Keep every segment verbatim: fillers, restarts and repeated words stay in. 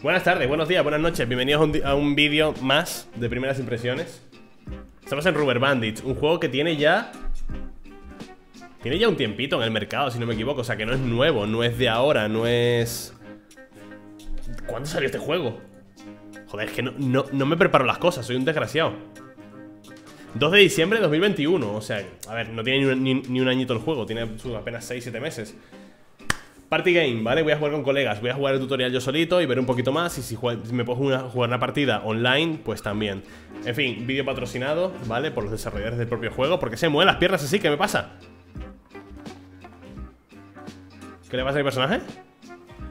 Buenas tardes, buenos días, buenas noches. Bienvenidos a un, a un vídeo más de primeras impresiones. Estamos en Rubber Bandits, un juego que tiene ya... Tiene ya un tiempito en el mercado, si no me equivoco. O sea, que no es nuevo, no es de ahora, no es... ¿Cuándo salió este juego? Joder, es que no, no, no me preparo las cosas, soy un desgraciado. Dos de diciembre de dos mil veintiuno, o sea, a ver, no tiene ni un, ni, ni un añito el juego, tiene apenas seis siete meses. Party game, ¿vale? Voy a jugar con colegas, voy a jugar el tutorial yo solito y ver un poquito más. Y si juega, me puedo jugar una, jugar una partida online, pues también. En fin, vídeo patrocinado, ¿vale? Por los desarrolladores del propio juego, porque se mueven las piernas así, ¿qué me pasa? ¿Qué le pasa a mi personaje?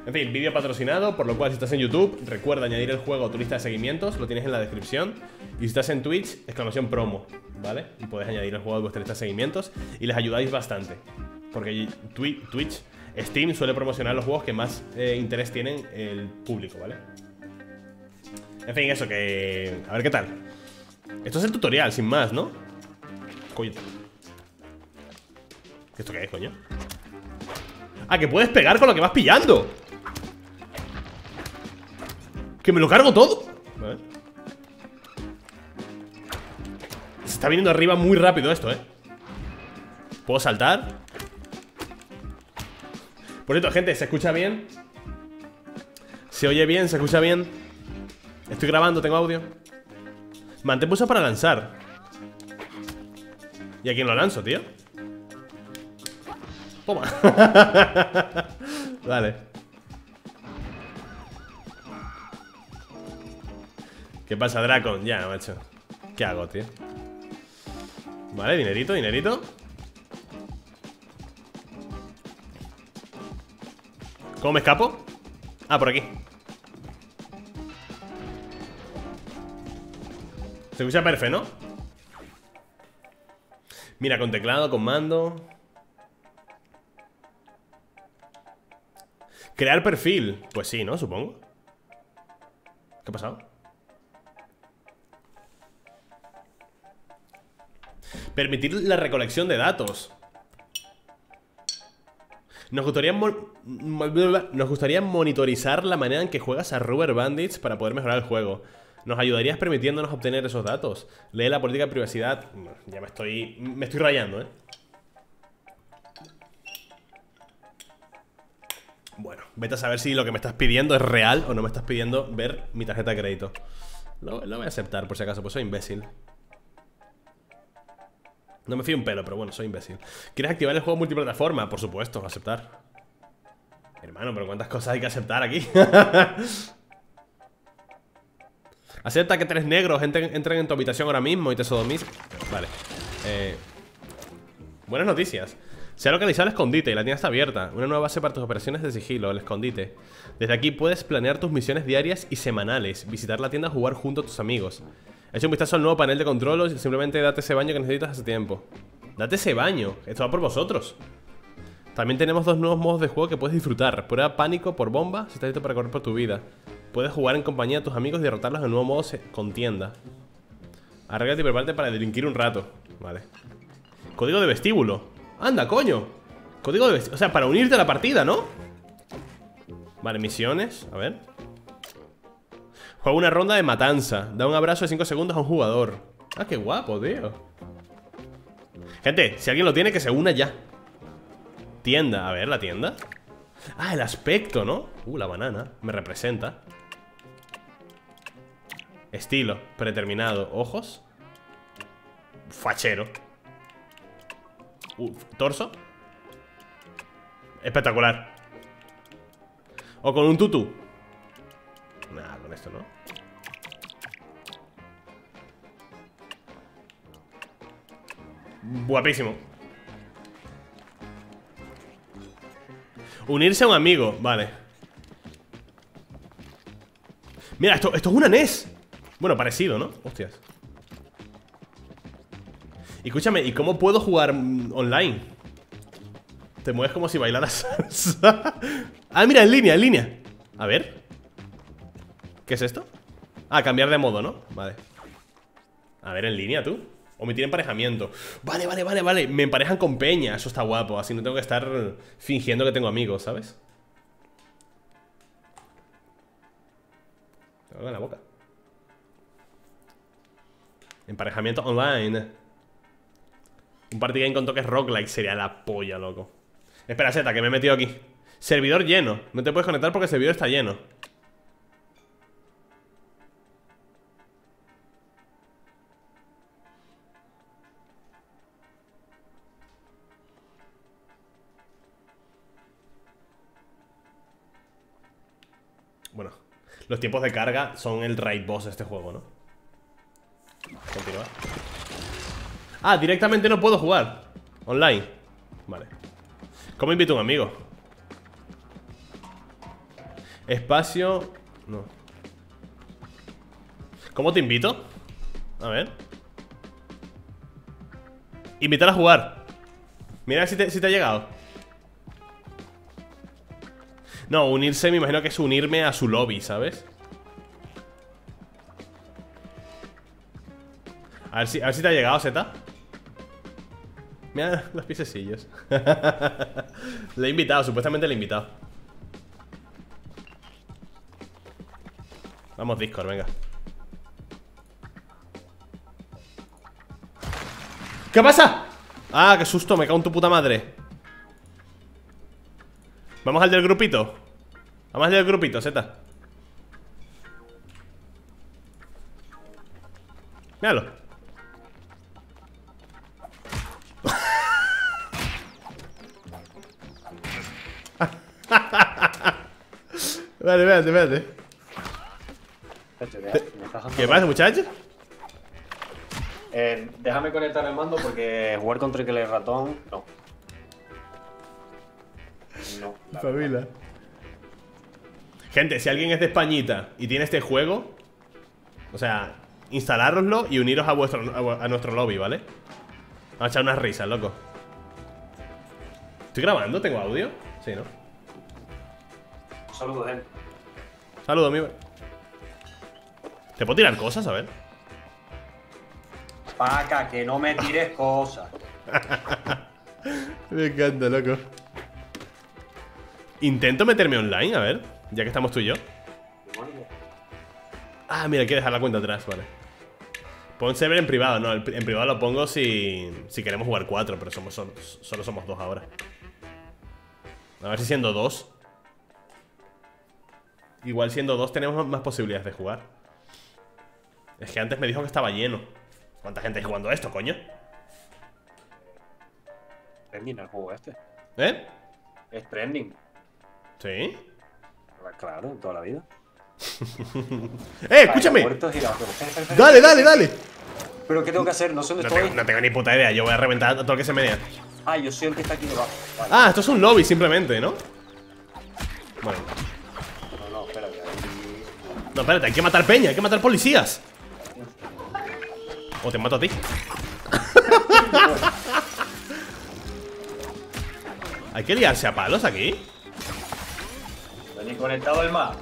En fin, vídeo patrocinado, por lo cual si estás en YouTube, recuerda añadir el juego a tu lista de seguimientos, lo tienes en la descripción. Y si estás en Twitch, exclamación promo, ¿vale? Y podéis añadir el juego a vuestra lista de seguimientos y les ayudáis bastante. Porque Twitch, Steam suele promocionar los juegos que más eh, interés tienen el público, ¿vale? En fin, eso, que... a ver qué tal. Esto es el tutorial, sin más, ¿no? Coño. ¿Esto qué es, coño? Ah, que puedes pegar con lo que vas pillando. Que me lo cargo todo. Vale. Se está viniendo arriba muy rápido esto, eh. ¿Puedo saltar? Por cierto, gente, ¿se escucha bien? ¿Se oye bien? ¿Se escucha bien? Estoy grabando, tengo audio. Mantén pulsado para lanzar. ¿Y a quién lo lanzo, tío? Toma. Vale. ¿Qué pasa, Dracon? Ya, macho. ¿Qué hago, tío? Vale, dinerito, dinerito. ¿Cómo me escapo? Ah, por aquí. Se escucha perfecto, ¿no? Mira, con teclado, con mando. Crear perfil. Pues sí, ¿no? Supongo. ¿Qué ha pasado? Permitir la recolección de datos. Nos gustaría, nos gustaría monitorizar la manera en que juegas a Rubber Bandits para poder mejorar el juego. ¿Nos ayudarías permitiéndonos obtener esos datos? Lee la política de privacidad. No, ya me estoy, me estoy rayando, ¿eh? Bueno, vete a saber si lo que me estás pidiendo es real o no me estás pidiendo ver mi tarjeta de crédito. Lo, lo voy a aceptar por si acaso, pues soy imbécil. No me fío un pelo, pero bueno, soy imbécil. ¿Quieres activar el juego multiplataforma? Por supuesto, aceptar. Hermano, pero ¿cuántas cosas hay que aceptar aquí? Acepta que tres negros entren, entren en tu habitación ahora mismo y te sodomizan. Vale. Eh, buenas noticias. Se ha localizado el escondite y la tienda está abierta. Una nueva base para tus operaciones de sigilo, el escondite. Desde aquí puedes planear tus misiones diarias y semanales, visitar la tienda, jugar junto a tus amigos. Echa un vistazo al nuevo panel de control y simplemente date ese baño que necesitas hace tiempo. Date ese baño, esto va por vosotros. También tenemos dos nuevos modos de juego que puedes disfrutar. Prueba pánico por bomba, si estás listo para correr por tu vida. Puedes jugar en compañía de tus amigos y derrotarlos en el nuevo modo contienda. Arréglate y prepárate para delinquir un rato. Vale. Código de vestíbulo. Anda, coño. Código de vestíbulo, o sea, para unirte a la partida, ¿no? Vale, misiones, a ver. Juega una ronda de matanza. Da un abrazo de cinco segundos a un jugador. Ah, qué guapo, tío. Gente, si alguien lo tiene, que se una ya. Tienda, a ver, la tienda. Ah, el aspecto, ¿no? Uh, la banana, me representa. Estilo, predeterminado. Ojos. Fachero. Uh, torso. Espectacular. O con un tutú. Nada, con esto no. Guapísimo. Unirse a un amigo, vale. Mira, esto, esto es una N E S. Bueno, parecido, ¿no? Hostias. Y escúchame, ¿y cómo puedo jugar online? Te mueves como si bailaras salsa. Ah, mira, en línea, en línea. A ver. ¿Qué es esto? Ah, cambiar de modo, ¿no? Vale. A ver, en línea, tú. Omitir emparejamiento. Vale, vale, vale, vale. Me emparejan con peña. Eso está guapo. Así no tengo que estar fingiendo que tengo amigos, ¿sabes? Algo en la boca. Emparejamiento online. Un party game con toques roguelike sería la polla, loco. Espera, Z, que me he metido aquí. Servidor lleno. No te puedes conectar porque el servidor está lleno. Bueno, los tiempos de carga son el raid boss de este juego, ¿no? Continúa. Ah, directamente no puedo jugar online. Vale. ¿Cómo invito a un amigo? Espacio... No. ¿Cómo te invito? A ver. Invitar a jugar. Mira si te, si te ha llegado. No, unirse me imagino que es unirme a su lobby, ¿sabes? A ver si, a ver si te ha llegado, Zeta. Mira los piececillos. Le he invitado, supuestamente le he invitado. Vamos, Discord, venga. ¿Qué pasa? Ah, qué susto, me cago en tu puta madre. Vamos al del grupito. Vamos al del grupito, Z. Míralo. Vale, espérate, espérate. ¿Qué pasa, muchacho? Eh, déjame conectar el mando porque jugar con triple ratón, no. No, Fabila. Gente, si alguien es de Españita y tiene este juego, o sea, instalároslo y uniros a, vuestro, a, a nuestro lobby, ¿vale? Vamos a echar unas risas, loco. ¿Estoy grabando? ¿Tengo audio? Sí, ¿no? Saludos, gente. Saludos, amigo. ¿Te puedo tirar cosas? A ver. Paca, que no me tires cosas. Me encanta, loco. Intento meterme online, a ver. Ya que estamos tú y yo. Ah, mira, hay que dejar la cuenta atrás, vale. Pon server en privado, no, en privado lo pongo si, si queremos jugar cuatro. Pero somos solo, solo somos dos ahora. A ver si siendo dos. Igual siendo dos tenemos más posibilidades de jugar. Es que antes me dijo que estaba lleno. ¿Cuánta gente está jugando esto, coño? Trending el juego este. ¿Eh? Es trending. ¿Sí? Claro, toda la vida. ¡Eh, escúchame! Dale, dale, dale. ¿Pero qué tengo que hacer? No sé dónde no estoy. Tengo, no tengo ni puta idea, yo voy a reventar a todo el que se menea. Ah, yo soy el que está aquí debajo. Vale. Ah, esto es un lobby simplemente, ¿no? Bueno. No, no, espérate. Ahí... No, espérate, hay que matar peña, hay que matar policías. O te mato a ti. Hay que liarse a palos aquí. Ni conectado el mapa.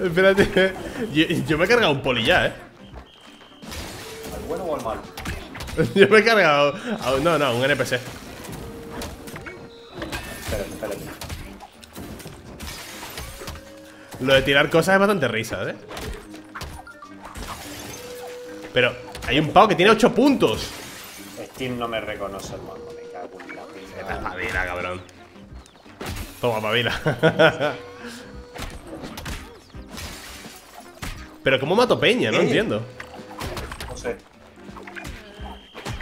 Espérate. Yo, yo me he cargado un poli ya, eh. ¿Al bueno o al malo? Yo me he cargado. A, no, no, un N P C. Espérate, espérate. Lo de tirar cosas es bastante risa, eh. Pero hay un pavo que tiene ocho puntos. Steam no me reconoce el mando. Esta es pavila, cabrón. Toma, pavila. Pero ¿cómo mato peña? No ¿Qué? Entiendo. No sé.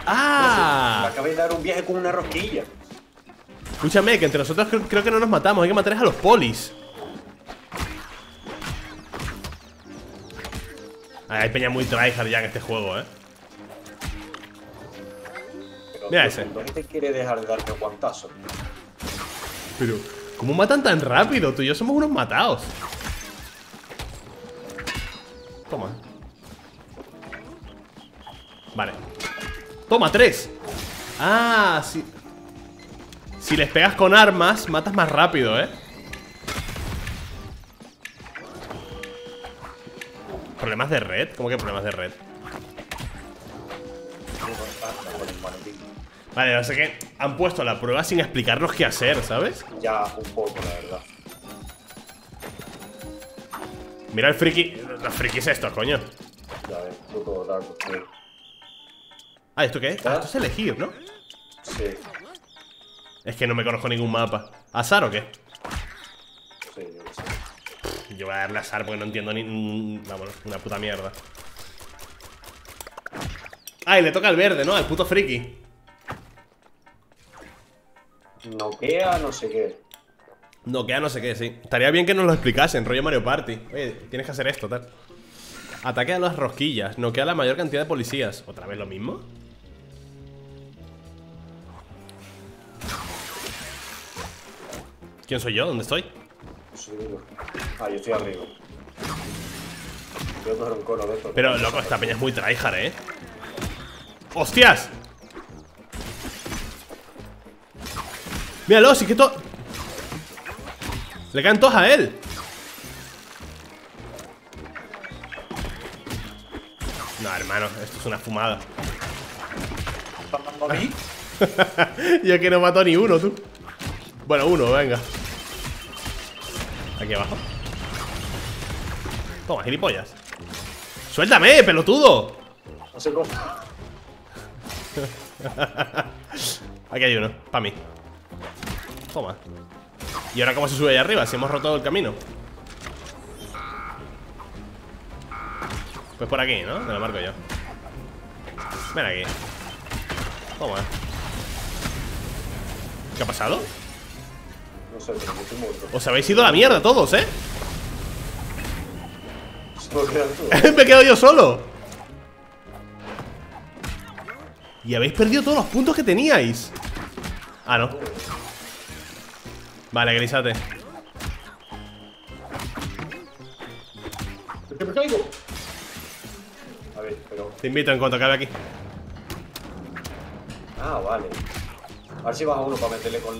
¡Ah! Me acabé de dar un viaje con una rosquilla. Escúchame, que entre nosotros creo, creo que no nos matamos. Hay que matar a los polis. Ay, hay peña muy tryhard ya en este juego, eh. Mira ese. ¿Dónde quiere dejar de darte guantazo? Pero, ¿cómo matan tan rápido? Tú y yo somos unos matados. Toma. Vale. Toma, tres. Ah, sí. Si les pegas con armas, matas más rápido, ¿eh? ¿Problemas de red? ¿Cómo que problemas de red? Vale, o sea que han puesto la prueba sin explicarnos qué hacer, ¿sabes? Ya, un poco, la verdad. Mira el friki. Los frikis estos, coño. Ah, ¿esto qué es? Ah, esto es elegir, ¿no? Sí. Es que no me conozco ningún mapa. ¿Azar o qué? Sí, yo lo sé. Yo voy a darle azar porque no entiendo ni... Vamos, una puta mierda. Ah, y le toca al verde, ¿no? Al puto friki. Noquea no sé qué. Noquea no sé qué, sí. Estaría bien que nos lo explicasen, rollo Mario Party. Oye, tienes que hacer esto, tal. Ataque a las rosquillas. Noquea a la mayor cantidad de policías. ¿Otra vez lo mismo? ¿Quién soy yo? ¿Dónde estoy? Ah, yo estoy arriba. Pero, loco, esta peña es muy tryhard, ¿eh? ¡Hostias! ¡Míralo! Si es que todo... ¡Le caen todos a él! No, hermano, esto es una fumada. ¿A mí? Yo que no mato ni uno, tú. Bueno, uno, venga. Aquí abajo. Toma, gilipollas. ¡Suéltame, pelotudo! No sé cómo. Aquí hay uno, para mí. Toma. ¿Y ahora cómo se sube ahí arriba? Si hemos roto el camino. Pues por aquí, ¿no? Me lo marco yo. Ven aquí. Toma. ¿Qué ha pasado? No sé, pero estoy muerto. Os habéis ido a la mierda todos, ¿eh? Me he quedado yo solo. Y habéis perdido todos los puntos que teníais. Ah, no. Vale, grisate. ¿Te me caigo? A ver, pero... Te invito en cuanto acabe aquí. Ah, vale. A ver si baja uno para meterle con,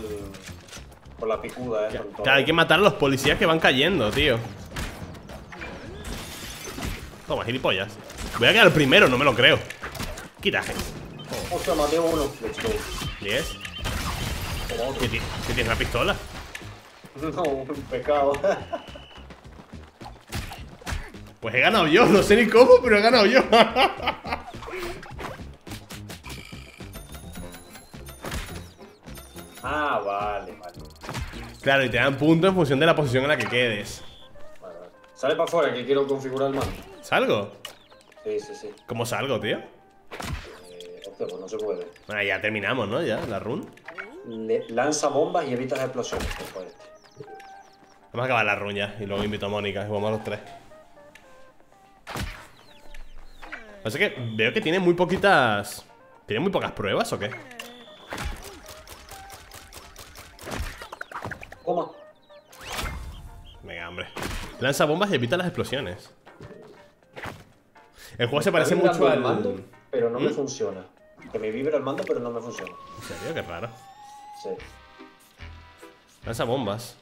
con la picuda, eh. Claro, hay que matar a los policías que van cayendo, tío. Toma, gilipollas. Voy a quedar primero, no me lo creo. Quitaje. Oh. Hostia, maté uno. diez. ¿Qué tienes? ¿Una pistola? No, un pecado. Pues he ganado yo, no sé ni cómo, pero he ganado yo. Ah, vale, vale. Claro, y te dan puntos en función de la posición en la que quedes. Vale, vale. Sale para afuera, que quiero configurar el mando. ¿Salgo? Sí, sí, sí. ¿Cómo salgo, tío? Eh, hostia, pues no se puede. Bueno, ya terminamos, ¿no? Ya, la run. Le lanza bombas y evita las explosiones. Vamos a acabar la ruña y luego invito a Mónica y vamos a los tres. Así que veo que tiene muy poquitas. ¿Tiene muy pocas pruebas o qué? ¿Cómo? Venga, hombre. Lanza bombas y evita las explosiones. El juego se parece mucho al mando, pero no ¿Mm? me funciona. Que me vibra el mando, pero no me funciona. ¿En serio? Qué raro. Sí. Lanza bombas.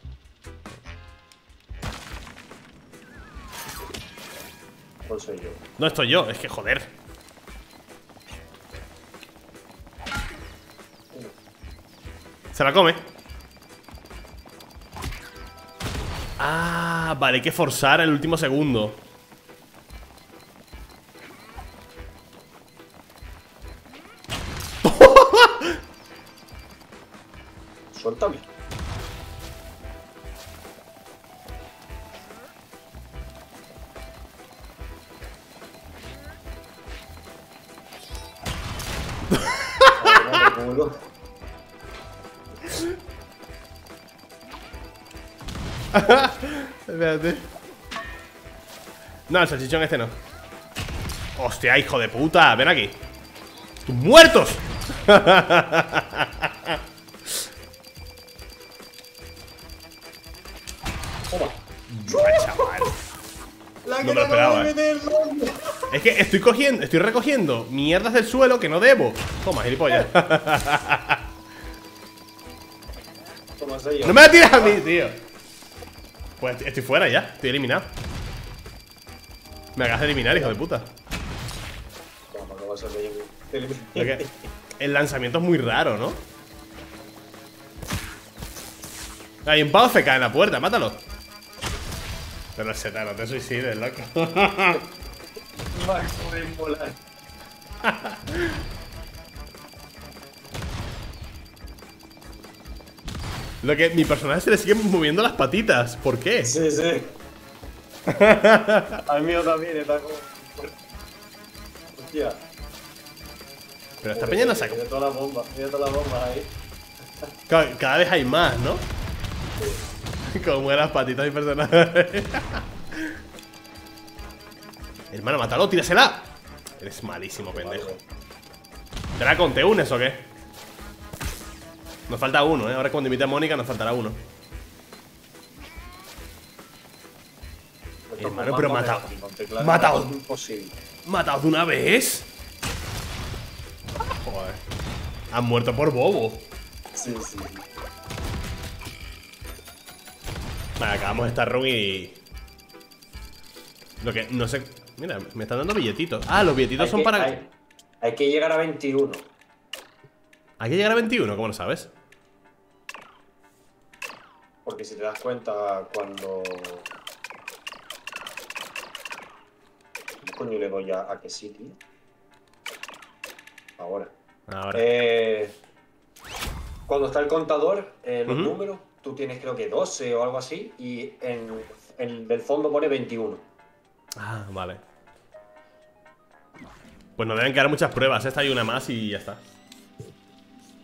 ¿Cuál soy yo? No estoy yo, es que joder. Se la come. Ah, vale, hay que forzar el último segundo. Suéltame. Espérate. No, el salchichón este no. Hostia, hijo de puta, ven aquí. ¡Tus muertos! No me lo esperaba, ¿eh? Es que estoy cogiendo, estoy recogiendo mierdas del suelo que no debo. Toma, gilipollas. No me la tiras a mí, tío. Pues estoy fuera ya, estoy eliminado. Me acabas de eliminar, hijo de puta. Okay. El lanzamiento es muy raro, ¿no? Hay un pavo F K en la puerta, mátalo. Pero Z, no te suicides, loco. Max, pueden volar. Lo que mi personaje se le sigue moviendo las patitas. ¿Por qué? Sí, sí. Al mío también está como... Hostia. Pero esta peña no saca. Mira todas las bombas, mira todas las bombas ahí. Cada, cada vez hay más, ¿no? Sí. Como eran las patitas y personajes. Hermano, mátalo, tírasela. Eres malísimo, pendejo. Dracon, ¿te unes o qué? Nos falta uno, ¿eh? Ahora cuando invite a Mónica nos faltará uno. Hermano, pero mataos. Mataos. Mataos de una vez. Joder. Han muerto por bobo. Sí, sí. Vale, acabamos esta run y... Lo que no sé... Mira, me están dando billetitos. Ah, los billetitos hay son que, para... Hay, hay que llegar a veintiuno. ¿Hay que llegar a veintiuno? ¿Cómo lo sabes? Porque si te das cuenta cuando... ¿Qué coño le doy a, a qué sitio? Ahora. Ahora. Eh... Cuando está el contador, eh, los uh-huh. números, tú tienes creo que doce o algo así, y en, en el fondo pone veintiuno. Ah, vale. Pues nos deben quedar muchas pruebas. Esta hay una más y ya está.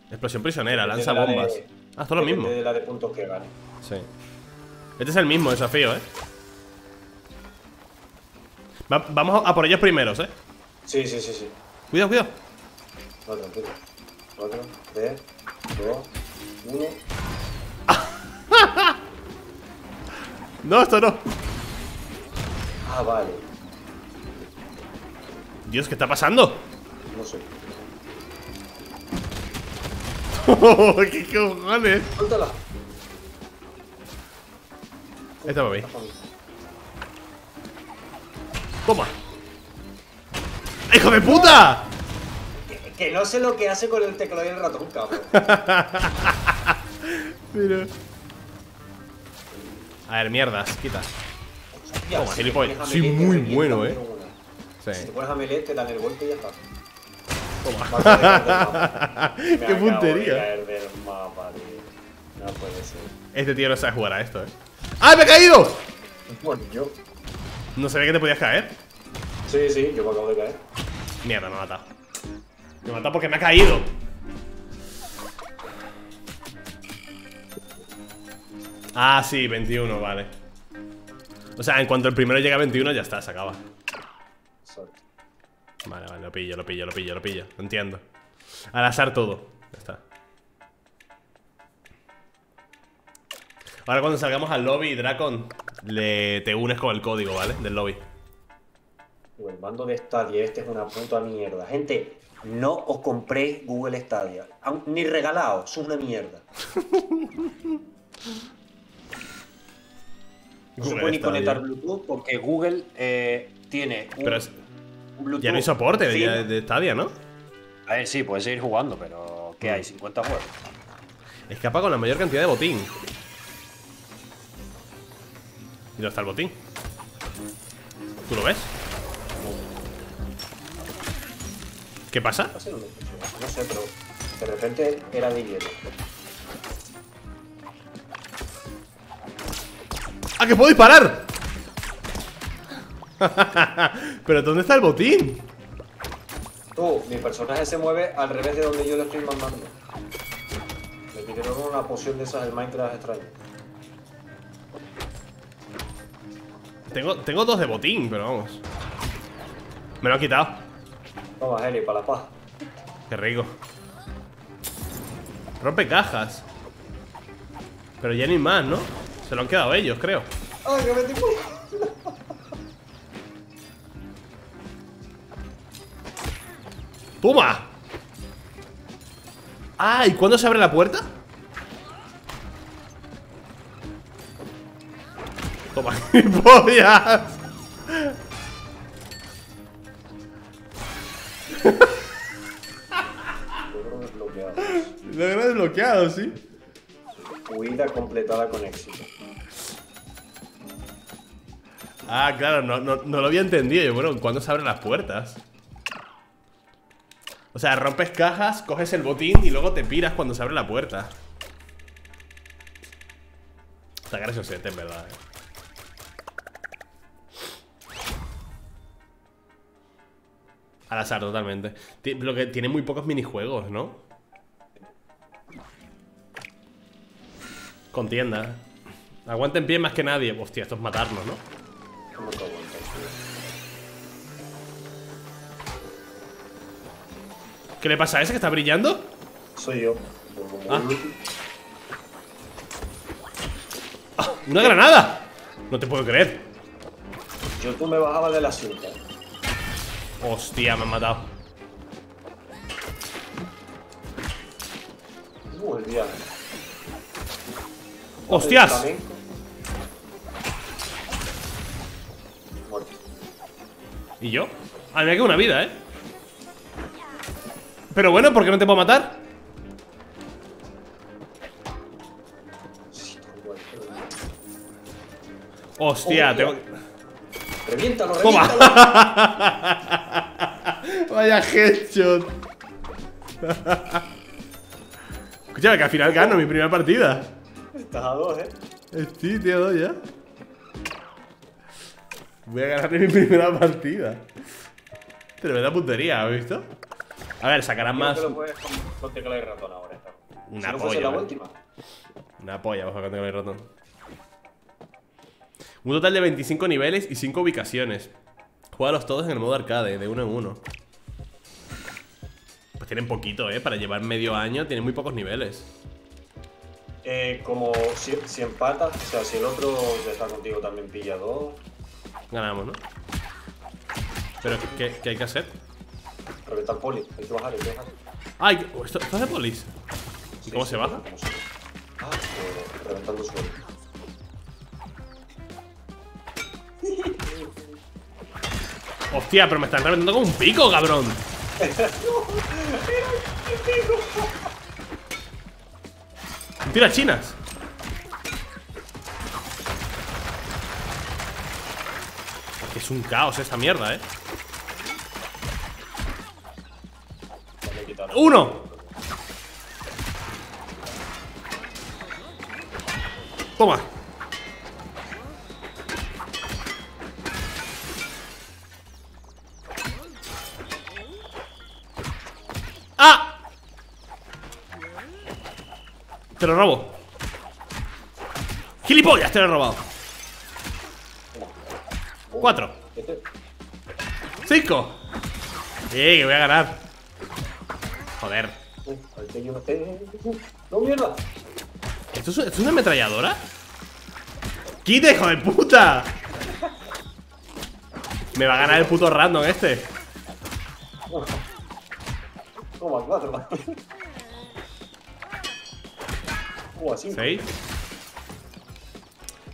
Explosión prisionera, lanza la bombas. De, ah, esto es lo mismo. De la de puntos que gane. Sí. Este es el mismo desafío, ¿eh? Va, vamos a por ellos primeros, ¿eh? Sí, sí, sí, sí. Cuidado, cuidado. No, tranquilo. Cuatro, tres, dos, uno. No, esto no. Ah, vale. Dios, ¿qué está pasando? No sé. ¿Qué cojones? Suéltala. Esta va a mí. Toma. ¡Hijo de puta! Que no sé lo que hace con el teclado y el ratón, cabrón. Mira. A ver, mierdas, quita. Hostia, toma, si gilipollas. Soy muy bueno, eh. Sí. Si te pones a melee, te dan el golpe y ya está. Toma. Qué puntería. No puede ser. Este tío no sabe jugar a esto, eh. ¡Ah, me he caído! Bueno, yo. ¿No sabía que te podías caer? Sí, sí, yo me acabo de caer. Mierda, me ha matado. Me mató porque me ha caído. Ah, sí, veintiuno, vale. O sea, en cuanto el primero llega a veintiuno ya está, se acaba. Vale, vale, lo pillo, lo pillo, lo pillo, lo pillo. Lo entiendo. Al azar todo. Ya está. Ahora cuando salgamos al lobby, Dracon, le te unes con el código, ¿vale? Del lobby. El mando de Stadia, este es una puta mierda. Gente, no os compréis Google Stadia. Ni regalaos, es una mierda. No se puede ni conectar Bluetooth porque Google eh, tiene un pero es, Bluetooth. Ya no hay soporte de, de Stadia, ¿no? A ver, sí, puedes seguir jugando, pero ¿qué hay? cincuenta juegos. Escapa con la mayor cantidad de botín. ¿Y dónde está el botín? ¿Tú lo ves? ¿Qué pasa? No sé, pero de repente era de hielo. ¡Ah, que puedo disparar! ¿Pero dónde está el botín? Tú, mi personaje se mueve al revés de donde yo le estoy mandando. Me pidieron una poción de esas del Minecraft extraño. Tengo, tengo dos de botín, pero vamos. Me lo han quitado. Toma, Heli, para la paz. Qué rico. Rompe cajas. Pero ya ni más, ¿no? Se lo han quedado ellos, creo. ¡Ay, que me estoy muriendo! ¡Toma! Ah, ¿y cuándo se abre la puerta? Toma, gilipollas. Logro desbloqueado, sí. Huida completada con éxito. Ah, claro, no, no, no lo había entendido. Yo, bueno, ¿cuándo se abren las puertas? O sea, rompes cajas, coges el botín y luego te piras cuando se abre la puerta. Está graciosete, en verdad, eh. Al azar, totalmente. Lo que tiene muy pocos minijuegos, ¿no? Contienda. Aguanten pie más que nadie. Hostia, esto es matarnos, ¿no? ¿Qué le pasa a ese que está brillando? Soy yo. Ah. Ah, ¡una granada! No te puedo creer. Yo tú me bajabas de la cinta. Hostia, me han matado. Uy, diablo. ¡Hostias! ¿Y yo? Ah, me ha quedado una vida, ¿eh? Pero bueno, ¿por qué no te puedo matar? Hostia, tengo... ¡Reviéntalo, reviéntalo! ¡Toma! Vaya headshot. Escúchame, que al final gano mi primera partida. Estás a dos, ¿eh? Sí, tío, dos ya. Voy a ganar mi primera partida. Tremenda puntería, ¿has visto? A ver, sacarán más... Creo que lo puedes con tecla y ratón ahora. Una polla. Si no fuese la última. Una polla, vamos a con tecla y ratón. Un total de veinticinco niveles y cinco ubicaciones. Júgalos todos en el modo arcade, de uno en uno. Pues tienen poquito, eh, para llevar medio año, tienen muy pocos niveles. Eh, como si, si empatas, o sea, si el otro que está contigo también pilla dos. Ganamos, ¿no? Pero, ¿qué, qué hay que hacer? Reventar polis, hay que bajar, hay que bajar. ¡Ay! ¿Esto, esto es de polis? ¿Y sí, cómo sí, se baja? ¿Cómo se... Ah, eh, reventando suelo. Hostia, pero me están reventando con un pico, cabrón. No, era un pico. Tira chinas. Es un caos esta mierda, eh. Uno. Toma. ¡Ah! Te lo robo. ¡Gilipollas! Te lo he robado. Cuatro. Cinco. Sí, que voy a ganar. Joder. No, mierda. ¿Esto es, ¿esto es una ametralladora? ¡Quita, hijo de puta! Me va a ganar el puto random este. Toma, cuatro. seis.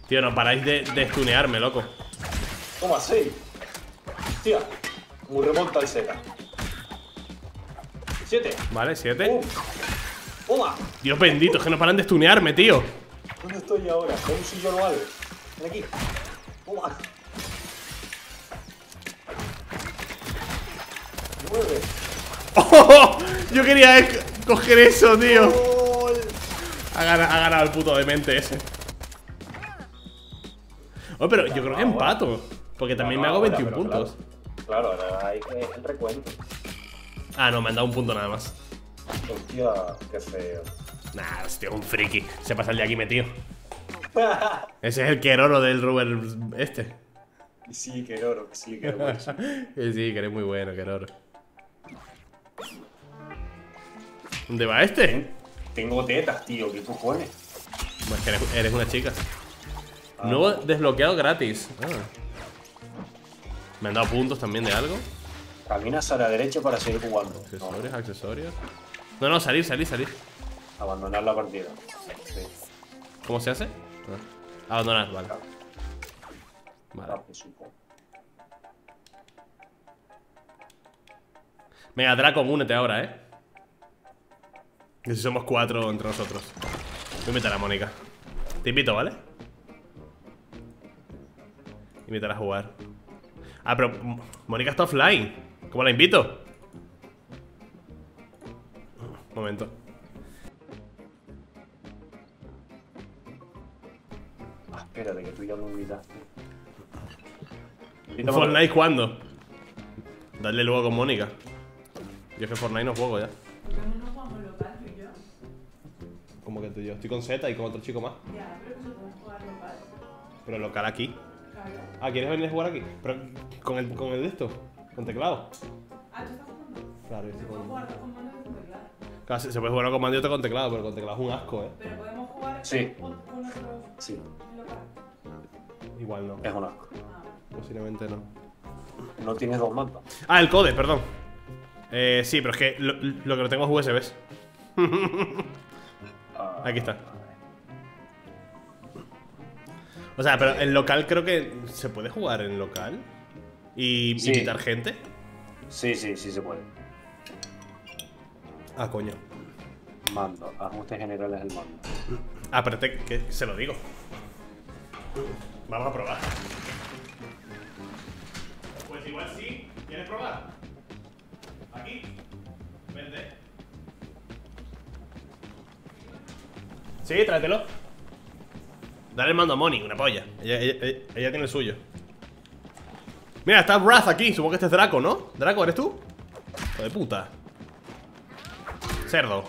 Tío, no paráis de, de stunearme, loco. Toma, seis. Hostia. Como remonta el seca. siete. Vale, siete. Uh. Toma. Dios bendito, es que no paran de stunearme, tío. ¿Dónde estoy ahora? Con un sillón o algo. Ven aquí. Toma. nueve. Oh, yo quería coger eso, tío. Ha ganado, ha ganado el puto demente ese. Oh, pero yo creo que empato. Porque también me hago veintiún puntos. Claro, ahora hay que el recuento. Ah, no, me han dado un punto nada más. Hostia, qué feo. Nah, hostia, un friki. Se pasa el de aquí metido. Ese es el Keroro del Rubber este. Sí, Keroro, sí, Keroro. Sí, que eres muy bueno, Keroro. ¿Dónde va este? Tengo tetas, tío, ¿qué tú pones? Pues que eres, eres una chica. Ah. Nuevo desbloqueado gratis. Ah. Me han dado puntos también de algo. Caminas a la derecha para seguir jugando. Accesorios, no. accesorios. No, no, salir, salir, salir. Abandonar la partida. Sí. ¿Cómo se hace? Ah. Abandonar, vale. Vale. Venga, Draco, únete ahora, eh. Que si somos cuatro entre nosotros. Voy a invitar a Mónica. Te invito, ¿vale? Invitar a jugar. Ah, pero Mónica está offline. ¿Cómo la invito? Un momento. Ah, espérate, que tú ya me invitaste. ¿Fortnite cuándo? Dale luego con Mónica. Yo es que Fortnite no juego ya. ¿No jugamos local tú y yo? ¿Cómo que tú y yo? Estoy con Z y con otro chico más. Ya, pero no podemos jugar local. Pero local aquí. Claro. Ah, ¿quieres venir a jugar aquí? Pero con el, con el de esto, con teclado. Ah, ¿tú estás jugando? Claro, yo estoy jugando. ¿Con mando y con teclado? Claro, se puede jugar con mando y otro con teclado, pero con teclado es un asco, ¿eh? Pero podemos jugar sí. con uno solo. Sí. Local. Igual no. Es un asco. Posiblemente no. No tienes dos mapas. Ah, el code, perdón. Eh, sí, pero es que lo, lo que no tengo es U S Bs. Aquí está. O sea, pero en local creo que se puede jugar en local. ¿Y sí. invitar gente? Sí, sí, sí se puede. Ah, coño. Mando, ajustes generales del mando. Ah, pero te, que se lo digo. Vamos a probar. Pues igual sí, ¿quieres probar? Aquí, vente. Sí, tráetelo. Dale el mando a Moni, una polla. Ella, ella, ella, ella tiene el suyo. Mira, está Wrath aquí, supongo que este es Draco, ¿no? Draco, ¿eres tú? Hijo de puta. Cerdo.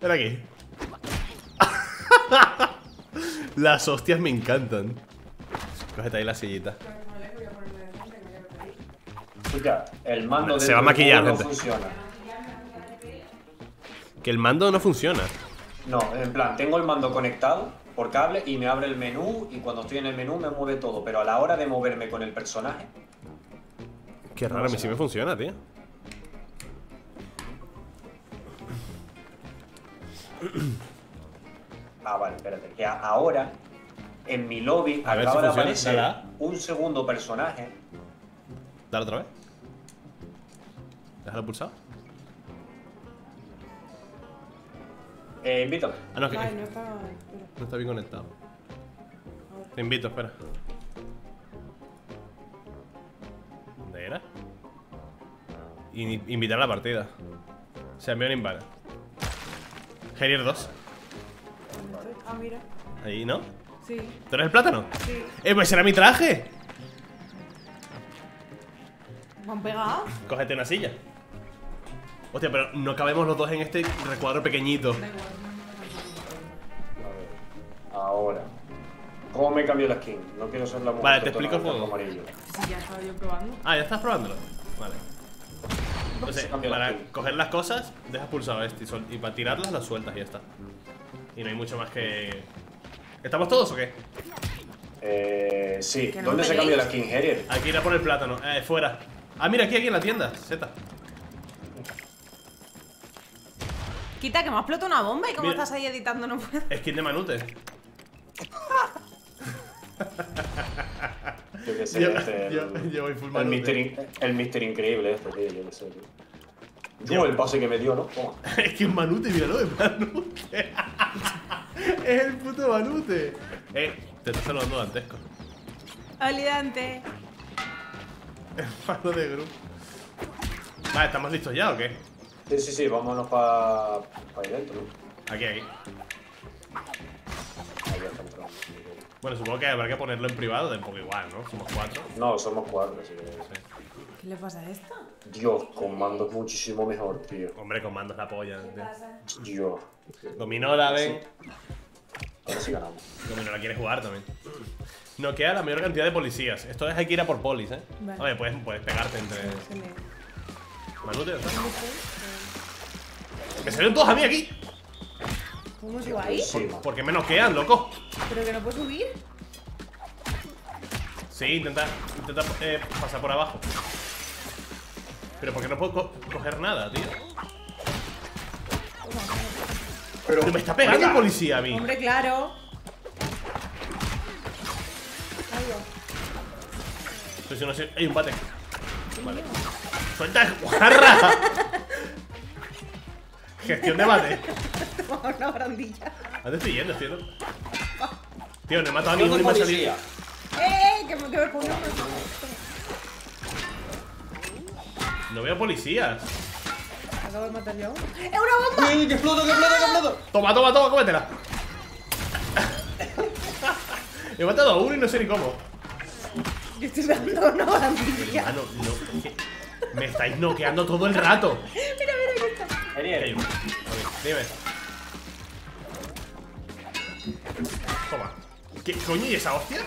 Ven aquí. Las hostias me encantan. Cógete ahí la sillita. Escucha, el mando de se va a maquillar, gente. No funciona. Que el mando no funciona. No, en plan, tengo el mando conectado por cable y me abre el menú. Y cuando estoy en el menú me mueve todo. Pero a la hora de moverme con el personaje. Qué raro, a mí sí me funciona, tío. Ah, vale, espérate. Que ahora. En mi lobby a acaba si de aparecer Dala. un segundo personaje. Dale otra vez. Déjalo pulsado. Eh, invito. Ah, no, es que, Ay, no, está, no está bien conectado. Te invito, espera. ¿Dónde era? In invitar a la partida. Se envió un invade. Gerier dos. Ah, mira. Ahí, ¿no? Sí. ¿Tú eres el plátano? Sí. Eh, pues será mi traje. ¿Me han pegado? Cógete una silla. Hostia, pero no cabemos los dos en este recuadro pequeñito. A ver. Ahora. ¿Cómo me cambió la skin? No quiero ser la mujer. Vale, te explico el juego. Sí, ya estaba yo probando. Ah, ya estás probándolo. Vale. Entonces, para coger las cosas, dejas pulsado este y, y para tirarlas las sueltas y ya está. Y no hay mucho más que... ¿Estamos todos o qué? Eh... Sí. No ¿Dónde se cambió la skin, Herier? Aquí era por el plátano. Eh, fuera. Ah, mira, aquí, aquí en la tienda. Z. Quita, que me ha explotado una bomba y cómo mira. Estás ahí editando, no puedo. Skin de Manute. Yo qué sé, yo, este... Yo, el, yo voy full el mister, el mister increíble este, tío. Yo qué sé, tío. Yo, el pase que me dio, ¿no? Oh. Es que es Manute, míralo, es Manute. Es el puto Manute. Eh, te estás saludando Dantesco. Oli, Dante. Hermano de grupo. Vale, ¿estamos listos ya o qué? Sí, sí, sí, vámonos para pa ahí dentro. Aquí, aquí. Ahí dentro. Bueno, supongo que habrá que ponerlo en privado, un poco igual, ¿no? Somos cuatro. No, somos cuatro, sí. sí. ¿Qué le pasa a esta? Dios, con mando es muchísimo mejor, tío. Hombre, con mando es la polla, tío. Dios. Dominola, ven. Sí. Ahora sí ganamos. Dominola quiere jugar también. No queda la mayor cantidad de policías. Esto es hay que ir a por polis, ¿eh? Vale. Oye, puedes, puedes pegarte entre... Manute, ¿verdad? ¡Me salen todos a mí aquí! ¿Cómo sigo ahí? ¿Por qué me noquean, loco? ¿Pero que no puedo subir? Sí, intenta, intenta eh, pasar por abajo. Pero porque no puedo co coger nada, tío. Pero, Pero me está pegando el policía a mí. Hombre, claro. Entonces, no sé. Hay un bate. Vale. ¡Suelta, guarra! Gestión de bate. Una barandilla. ¿Dónde estoy yendo, tío? Tío, no he matado a ningún y me ha salido. ¡Eh, que me pongo una persona! No veo policías. Acabo de matar yo. ¡Es una bomba! ¡Que exploto, que exploto, que exploto! Toma, toma, toma, cómetela. He matado a uno y no sé ni cómo. Yo estoy dando una barandilla. Hermano, no. Me estáis noqueando todo el rato. Mira, mira, aquí está. Dime. Toma. ¿Qué coño y esa hostia?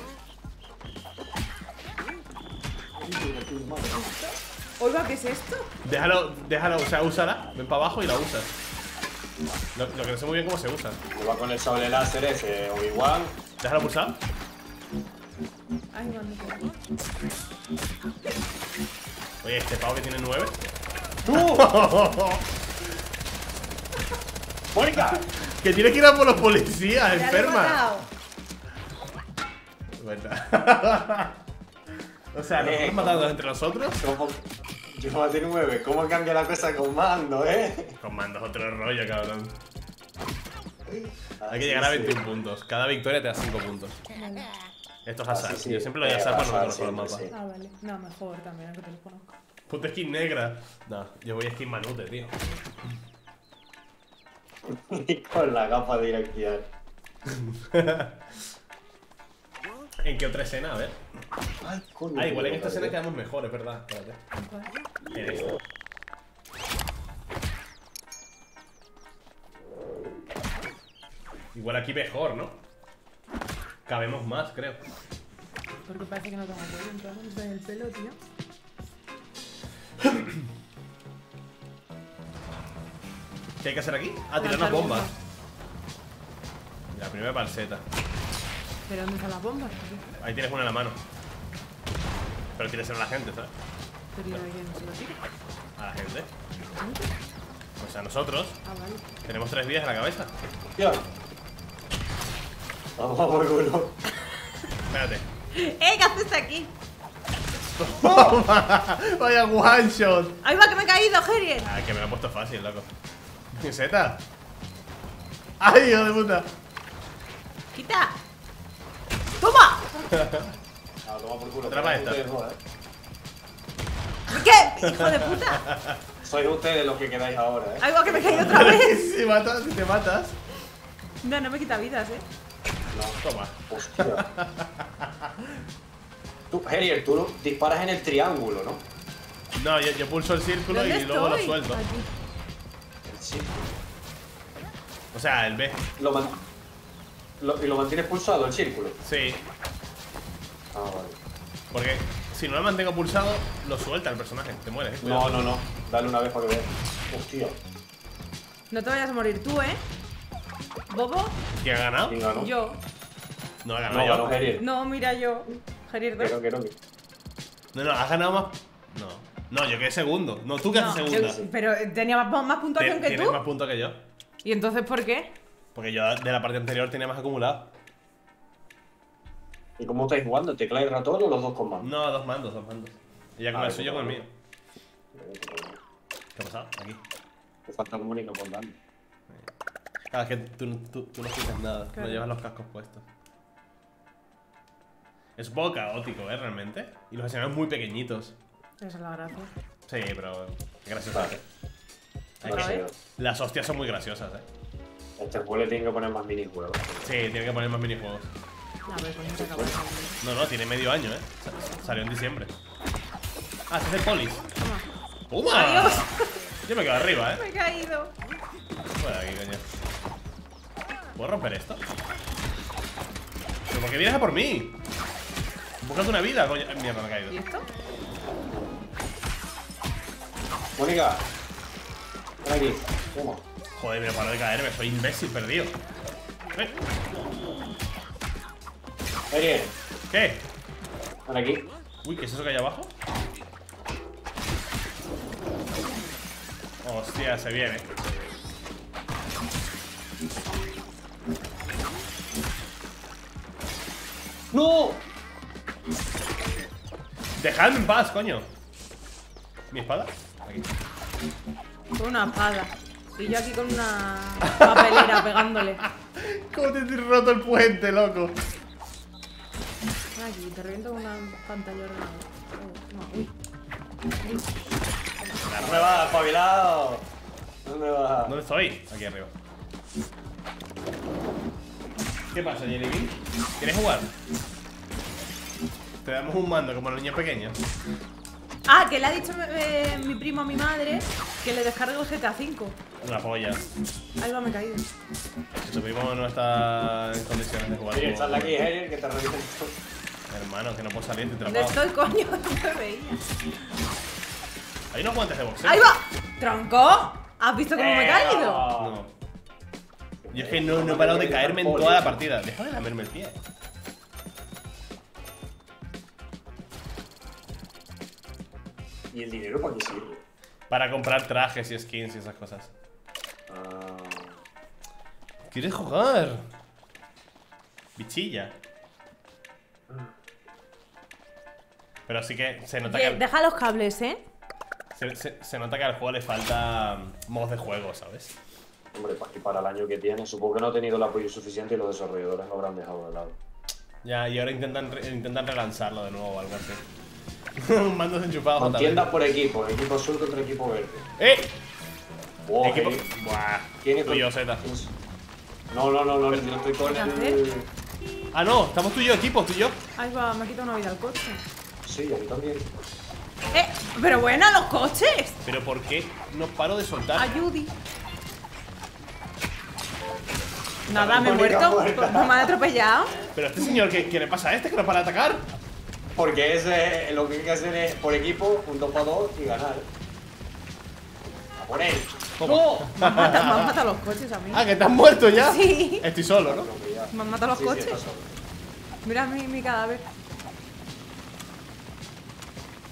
Oiga, ¿qué es esto? Déjalo, déjalo, o sea, úsala. Ven para abajo y la usas. Lo, lo que no sé muy bien cómo se usa. Va con el sable láser ese, o igual. Déjalo pulsar. Ay, no, no, no. Oye, este pavo que tiene nueve. ¡Uh! ¡Mónica! Que tiene que ir a por los policías, enferma. O sea, nos hemos matado entre nosotros. ¿Cómo? Yo maté nueve. ¿Cómo cambia la cosa con mando, eh? Con mando es otro rollo, cabrón. Hay que llegar a veintiún puntos. Cada victoria te da cinco puntos. Esto es azar. Yo siempre lo voy a azar para no conocer el mapa. Ah, vale. No, mejor también, aunque te lo conozco. Puta skin negra. No, yo voy a skin manute, tío. Y con la gafa de ir a criar. ¿En qué otra escena? A ver. Ay, coño, ah, igual en esta escena quedamos mejor, es verdad. Espérate. En esta. Igual aquí mejor, ¿no? Cabemos más, creo. Porque parece que no tengo cuello, entramos en el pelo, tío. ¿Qué hay que hacer aquí? Ah, tirar unas bombas. La primera panceta. ¿Pero dónde están las bombas? Ahí tienes una en la mano. Pero tienes una a la gente, ¿sabes? Pero yo no se lo tiro. ¿A la gente? O sea, nosotros. Ah, vale. Tenemos tres vidas en la cabeza. Tío. Vamos a por culo. Espérate. ¡Eh! ¿Qué haces aquí? ¡Toma! ¡Vaya one shot! ¡Ahí va que me he caído, Geriel! Ah, que me lo ha puesto fácil, loco. ¿Pinceta? ¡Ay, hijo de puta! ¡Quita! ¡Toma! No, toma por culo. Atrapa esta. ¿Qué? ¡Hijo de puta! Sois ustedes los que quedáis ahora, eh. ¡Ay, va que me caí otra vez! Si matas, si te matas. No, no me quita vidas, eh. No, toma. Hostia. Tú, Herier, tú disparas en el triángulo, ¿no? No, yo, yo pulso el círculo y luego lo suelto. Aquí. Sí. O sea, el B. Lo man... lo, ¿Y lo mantienes pulsado el círculo? Sí. Ah, vale. Porque si no lo mantengo pulsado, lo suelta el personaje. Te mueres. Cuidado. No, no, no. Dale una vez para que veas. Hostia. No te vayas a morir tú, ¿eh? ¿Bobo? ¿Quién ha ganado? ¿Quién ganó? Yo. No ha ganado no, yo. Ganó Gerier. No, mira yo. Gerier dos. Creo que no, que... no, no. ¿Has ganado más? No. No, yo quedé segundo. No, tú quedaste no, segunda. Yo, pero tenía más, más puntuación que tú. Tienes más puntos que yo. ¿Y entonces por qué? Porque yo de la parte anterior tenía más acumulado. ¿Y cómo estáis jugando? ¿Tecla y ratón o los dos con mandos? No, dos mandos, dos mandos. Ella con el suyo, con el mío. ¿Qué ha pasado? Aquí. Me falta un único por darle. Claro, es que tú, tú, tú no escuchas nada. Claro. No llevas los cascos puestos. Es un poco caótico, ¿eh? Realmente. Y los escenarios muy pequeñitos. Esa es la gracia. Sí, pero graciosa. Vale. Las hostias son muy graciosas, eh. Este juego le tiene que poner más minijuegos. Sí, tiene que poner más minijuegos. No, pero pues no se acabó. No, no, tiene medio año, eh. Salió en diciembre. Ah, este es el polis. Toma. ¡Toma! ¡Adiós! Yo me quedo arriba, eh. Me he caído. Bueno, aquí, coño. ¿Puedo romper esto? ¿Pero por qué vienes a por mí? Búscate una vida, coño. Mierda, me he caído. ¿Y esto? Mónica, ven aquí. ¿Cómo? Joder, me paro de caerme, soy imbécil perdido. Ven. Oye. ¿Qué? Ven aquí. Uy, ¿qué es eso que hay abajo? Hostia, se viene. ¡No! Dejadme en paz, coño. ¿Mi espada? Aquí. Con una espada. Y yo aquí con una papelera pegándole. ¿Cómo te has roto el puente, loco? aquí, te reviento con una pantalla ordenada. Oh, no, uy. ¿Dónde vas, espabilado? ¿Dónde vas? ¿Dónde estoy? Aquí arriba. ¿Qué pasa, Jelly Bean? ¿Quieres jugar? Te damos un mando, como los niños pequeños. Ah, que le ha dicho eh, mi primo a mi madre que le descargue el G T A cinco. Una polla. Algo me ha caído. Tu primo no está en condiciones de jugar. Sí, sal aquí, Harry, que te revisen esto. Hermano, que no puedo salir, te trapo. ¿Dónde estoy, coño? No me veía. Hay unos guantes de boxeo. ¡Ahí va! ¡Tronco! ¿Has visto cómo me he caído? No. Yo es que no, no he parado de caerme en toda la partida. Deja de lamerme el pie. ¿Y el dinero para qué sirve? Para comprar trajes y skins y esas cosas. Ah. ¿Quieres jugar? Bichilla. Ah. Pero sí que se nota que... Al... Deja los cables, ¿eh? Se, se, se nota que al juego le falta mods de juego, ¿sabes? Hombre, para, que para el año que tiene. Supongo que no ha tenido el apoyo suficiente y los desarrolladores lo habrán dejado de lado. Ya, y ahora intentan, re, intentan relanzarlo de nuevo o algo así. Mandos enchufados. Con tiendas por equipo, equipo azul contra equipo verde. ¡Eh! Wow, equipo... eh. Buah. ¿Quién es tú y yo, Zeta? No, no, no, no, no estoy con el... Ah, no, estamos tú y yo, equipo, tú y yo. Ahí va, me ha quitado una vida el coche. Sí, a mí también. ¡Eh! ¡Pero bueno, los coches! ¿Pero por qué no paro de soltar? Ayudi. Nada, me he muerto, no me han atropellado. ¿Pero este señor qué, qué le pasa a este que no para de atacar? Porque ese, lo que hay que hacer es por equipo, un dos para dos y ganar. ¡A por él! ¡No! Me han matado mata los coches a mí. Ah, que estás muerto ya. Sí. Estoy solo, ¿no? Me han matado los sí, coches. Sí, mira mi, mi cadáver.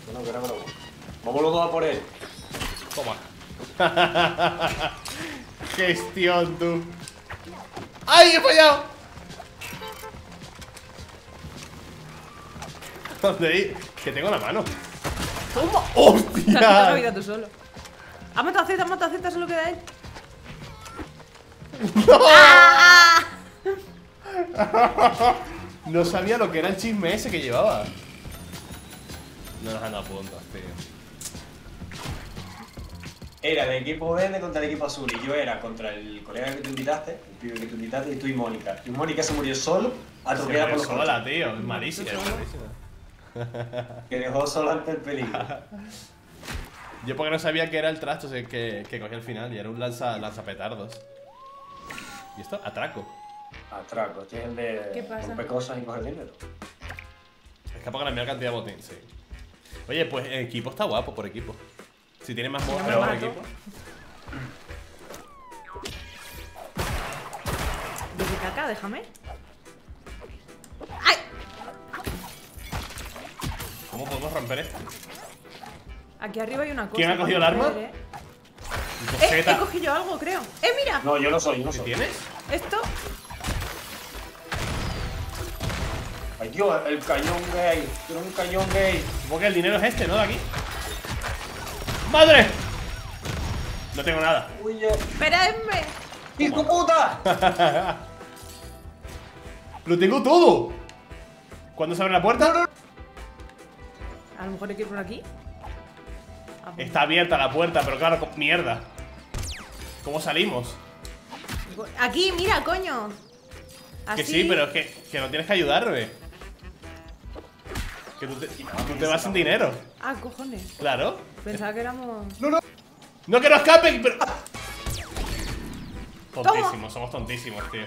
Bueno, que bravo. Vamos los dos a por él. Toma. Gestión, tú. ¡Ay, he fallado! Que tengo la mano. ¡Toma! ¡Hostia! Te has quitado la vida tú solo. ¡Ha matado a Z! ¡Ha matado a Z! Solo queda él. ¡No! ¡Ah! No sabía lo que era el chisme ese que llevaba. No nos han dado puntos, tío. Era de equipo verde contra el equipo azul. Y yo era contra el colega que tú invitaste. El pibe que tú invitaste. Y tú y Mónica. Y Mónica se murió solo. Atropellada por los coches. Sola, tío. Es malísima. Que dejó solo ante el peligro. Yo porque no sabía que era el trasto que, que cogí al final y era un lanza, lanzapetardos. ¿Y esto? Atraco. Atraco, este es el de romper cosas y coger dinero. Es que para cambiar cantidad de botín, sí. Oye, pues el equipo está guapo por equipo. Si tiene más modos, por equipo. Desde acá, déjame. ¡Ay! ¿Cómo podemos romper esto? Aquí arriba hay una cosa. ¿Quién ha cogido el arma? Ver, ¿eh? Eh, he cogido yo algo, creo. ¡Eh, mira! No, yo no soy, yo no soy. ¿Tienes? Esto. Ay, Dios, el cañón gay. Tiene un cañón gay. Supongo que el dinero es este, ¿no? De aquí. ¡Madre! No tengo nada. Uy, yo. ¡Espérenme! ¡Hijo puta! ¡Lo tengo todo! ¿Cuándo se abre la puerta? No, no. A lo mejor hay que ir por aquí. Está abierta la puerta, pero claro, mierda. ¿Cómo salimos? Aquí, mira, coño. Así. Que sí, pero es que, que no tienes que ayudarme. Que tú te, tú te vas sin dinero. Ah, cojones. Claro. Pensaba que éramos... ¡No, no! ¡No, que no escape! Pero... Tontísimos, Toma. somos tontísimos, tío.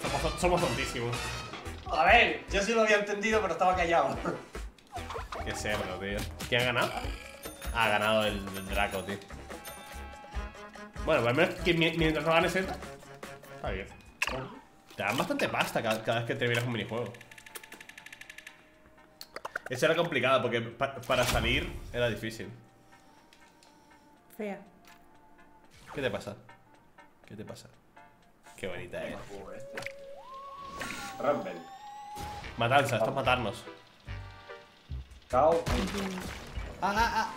Somos, somos tontísimos. A ver, yo sí lo había entendido, pero estaba callado. Qué cerdo, tío. ¿Quién ha ganado? Ha ganado el, el Draco, tío. Bueno, al menos que mientras no ganes esto, está bien. Te dan bastante pasta cada, cada vez que terminas un minijuego. Eso era complicado porque pa para salir era difícil. Fea. ¿Qué te pasa? ¿Qué te pasa? Qué bonita es. Rumble. Matanza, esto es matarnos. Chao. Ah, ah,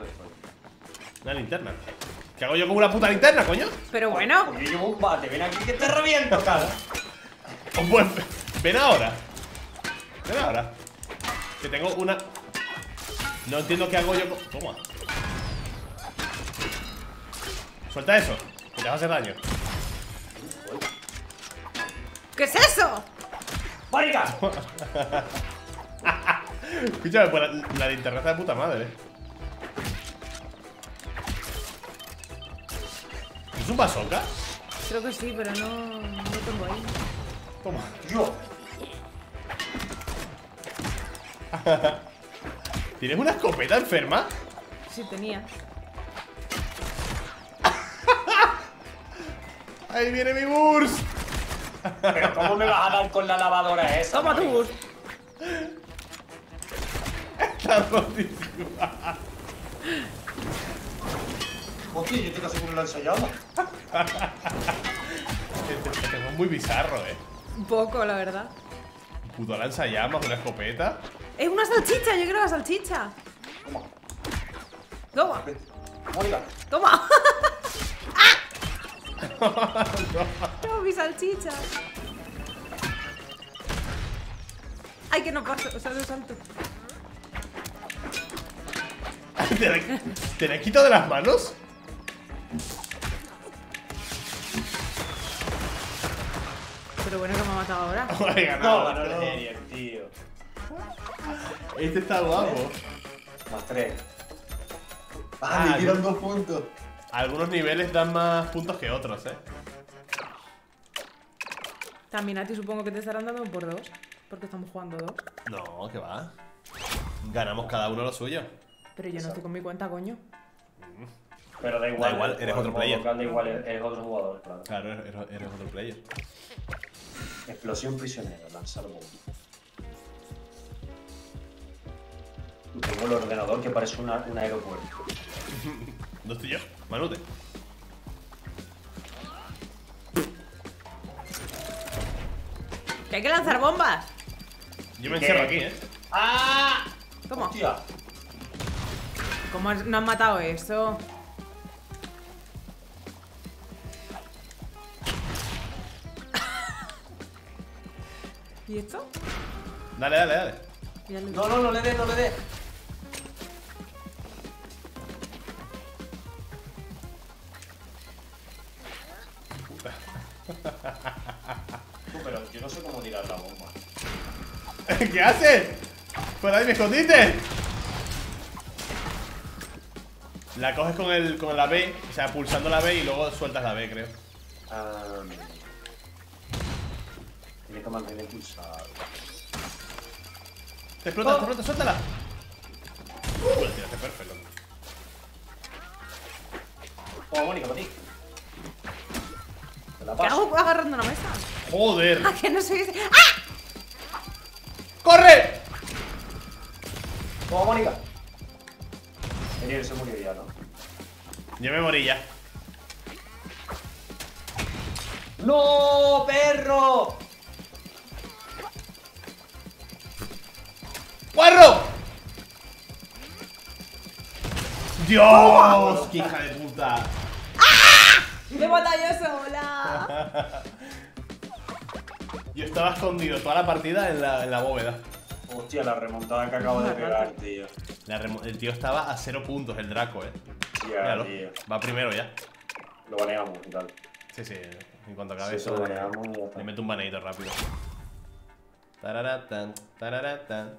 ah. Una linterna. ¿Qué hago yo con una puta linterna, coño? Pero bueno. Yo llevo un bate, ven aquí que te reviento, cara. Un buen... Ven ahora. Ven ahora. Que tengo una... No entiendo qué hago yo con... Toma. Suelta eso, que te vas a hacer daño. ¿Qué es eso? ¡Marica! Escúchame, pues la, la linterna está de puta madre. ¿Es un bazooka? Creo que sí, pero no, no tengo ahí. Toma, yo. ¿Tienes una escopeta enferma? Sí, tenía. ¡Ahí viene mi burst! ¿Pero cómo me vas a dar con la lavadora esa? ¡Toma tu burst! Está rotísima. Hostia, yo te casi con una ensayada. Este es muy bizarro, eh. Un poco, la verdad. Puto lanzallamas, una escopeta. Es una salchicha, yo quiero la salchicha. Toma. Toma. Mónica. Toma. ¡Ah! No, mi salchicha. Ay, que no paso, o sea, no salto. ¿Te la quito de las manos? Pero bueno, que me ha matado ahora. Oiga, no, no, no, no, tío. Este está guapo. Más tres. Ah, me tiran dos puntos. Algunos niveles dan más puntos que otros, eh. También a ti supongo que te estarán dando por dos. Porque estamos jugando dos. No, que va. Ganamos cada uno lo suyo. Pero yo no estoy con mi cuenta, coño. Pero da igual. Da igual, eres otro player. Da igual, eres otro jugador, claro. Claro, eres otro player. Explosión prisionera, lanzarlo. Tengo el ordenador que parece una, un aeropuerto. ¿Dónde estoy yo? Manute. Que hay que lanzar bombas. Yo me encierro aquí, eh. ¡Ah! Toma. Hostia. ¿Cómo no han matado eso? ¿Y esto? Dale, dale, dale. No, no, no le dé, no le dé. Pero yo no sé cómo tirar la bomba. ¿Qué haces? ¡Por ahí me escondiste! La coges con, el, con la B, o sea, pulsando la B y luego sueltas la B, creo. Um, Tiene que mantener pulsado. ¡Te explota, oh. te explota! ¡Suéltala! Uh, la tiraste perfecto. ¡Oh, Mónica, para ti! ¿Te la paso? ¿Qué hago agarrando una mesa? ¡Joder! ¡Ah, que no soy ese! ¡Ah! ¡Corre! ¡Oh, Mónica! Se murió ya, ¿no? Yo me morí ya. ¡No, perro! ¡Guarro! ¡Dios! ¡Oh! ¡Qué hija de puta! ¡Ah! ¡Me he matado yo sola! Yo estaba escondido toda la partida en la, en la bóveda. Hostia, la remontada que acabo de pegar, tío. La el tío estaba a cero puntos, el Draco, eh. Ya, tío. Va primero ya. Lo baneamos y tal. Sí, sí. En cuanto acabe sí, eso, lo baneamos. Le meto un baneito rápido. Tararatan, tararatan.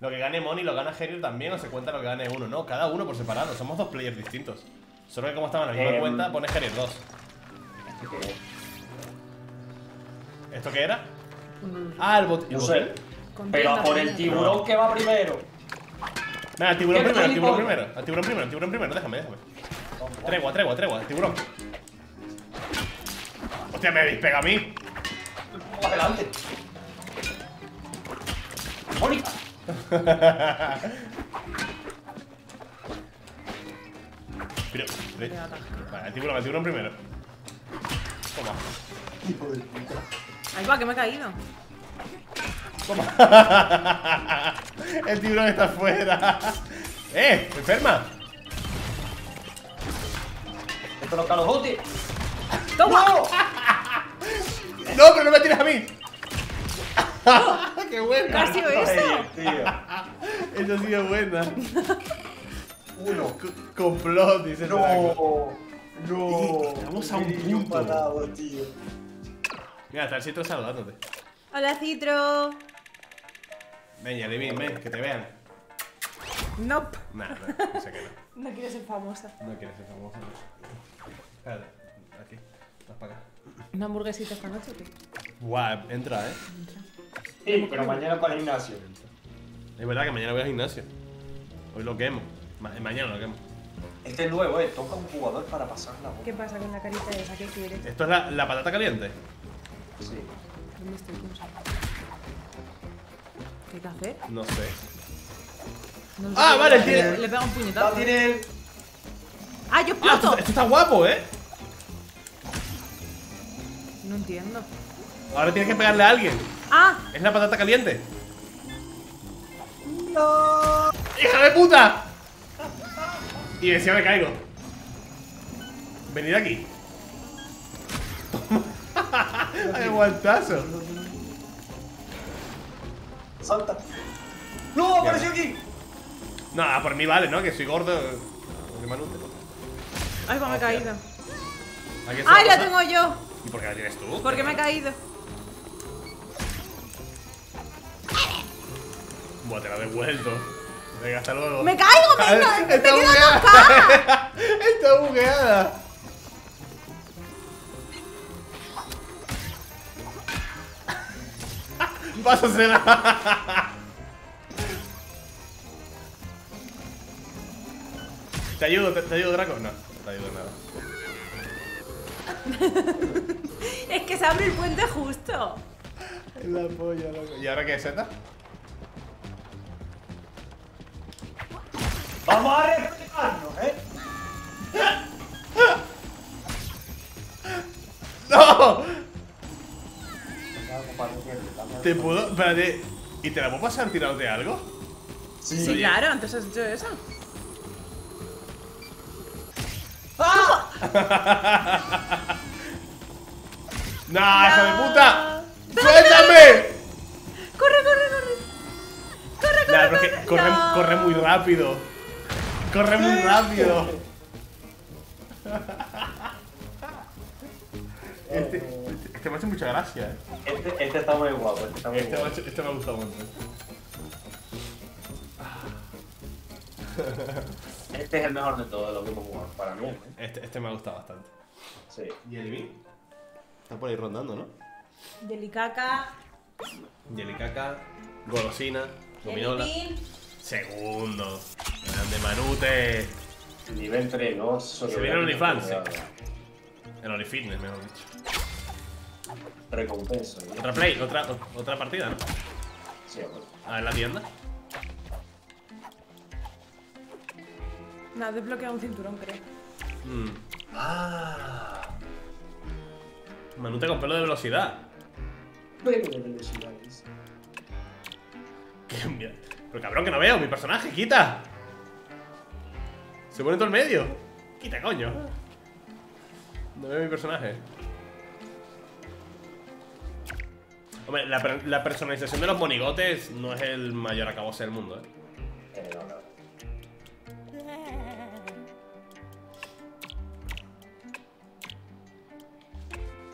Lo que gane Moni lo gana Gerio también, o se cuenta lo que gane uno, ¿no? Cada uno por separado. Somos dos players distintos. Solo que como estaban en la misma cuenta, pone Gerio dos. ¿Esto qué era? Ah, el bot. No sé. Pero a por el tiburón que va primero. Nada, el tiburón primero, el tiburón primero. El tiburón primero, el tiburón primero. Déjame, déjame. Tregua, tregua, tregua. El tiburón. Hostia, me despega a mí. Adelante. ¡Mónica! Pero, vale, el tiburón, el tiburón primero. Toma. Hijo de puta. Ahí va, que me ha caído. Toma. El tiburón está afuera. ¡Eh! ¡Enferma! ¡Esto lo calo, Joti! ¡Toma! No, pero no me tires a mí. ¡Qué buena! ¿Qué ha sido eso? Eso ha sido buena. Uno. Complot, dice. No. No. Estamos a un punto. Palado, tío. Mira, está el Citro saludándote. Hola, Citro. Ven, Yalibin, ven, que te vean. Nope. Nah, nah, no sé qué no. No quiero ser famosa. No quiero ser famosa. Espérate, aquí. Vas para acá. ¿Una hamburguesita esta noche o qué? Guau, entra, eh. Entra. Sí, pero mañana para el gimnasio. Es verdad que mañana voy al gimnasio. Hoy lo quemo. Ma mañana lo quemo. Este es nuevo, eh. Toca un jugador para pasar la boca. ¿Qué pasa con la carita de esa? ¿Qué quieres? ¿Esto es la, la patata caliente? Sí. ¿Dónde estoy? ¿Qué hay que hacer? No sé. No sé. Ah, vale, tiene. Le, le pega un puñetazo. Tiene. ¡Ah, yo exploto! Ah, esto, esto está guapo, eh. No entiendo. Ahora tienes que pegarle a alguien. ¡Ah! Es la patata caliente. ¡No! ¡Hija de puta! Y encima me caigo. Venid aquí. ¡Ay, guantazo! ¡Salta! ¡No! ¡Apareció aquí! No, por mí vale, ¿no? Que soy gordo. ¡Ay, cómo me he caído! ¡Ay, la tengo yo! ¿Y por qué la tienes tú? Porque me he caído. Buah, te la he devuelto. Venga, hasta luego. ¡Me caigo, venga! ¡Te quedo acá! ¡Está bugueada! ¡Pásasela! ¿Te ayudo? ¿Te, te ayudo, Draco? No, no te ayudo nada. Es que se abre el puente justo. La polla, loco. ¿Y ahora qué es Z? ¡Vamos a respetarnos, eh! ¡No! ¿Te puedo? Espérate. ¿Y te la puedo pasar tirado de algo? Sí, sí, claro, antes has hecho eso. ¡Ah! ¡No, hija de puta! ¡Suéltame! ¡Corre, corre, corre! ¡Corre, corre! Nah, corre, corre, corre, no. corre muy rápido. Corre muy rápido. Este, este, este me hace mucha gracia, eh. Este, este está muy guapo. Este, está muy este, guapo. Macho, este me ha gustado mucho. Este es el mejor de todos los que hemos jugado, para mí. ¿Eh? Este, este me ha gustado bastante. Sí. ¿Y el está por ahí rondando, no? Yelicaca. Yelicaca. Golosina. Gominola. Segundo. Grande Manute. Nivel tres, ¿no? Se viene el OnlyFans. El OnlyFitness, mejor dicho. Recompensa. ¿No? Otra play, otra, otra partida, ¿no? Sí, bueno. A ver la tienda. Nada, desbloquea un cinturón, creo. Mm. Ah. Manute con pelo de velocidad. Pelo de velocidad, es. Qué mierda. Pero cabrón, que no veo, mi personaje, quita. Se pone todo el medio. Quita, coño. No veo mi personaje. Hombre, la, per la personalización de los monigotes no es el mayor acabose del mundo, eh.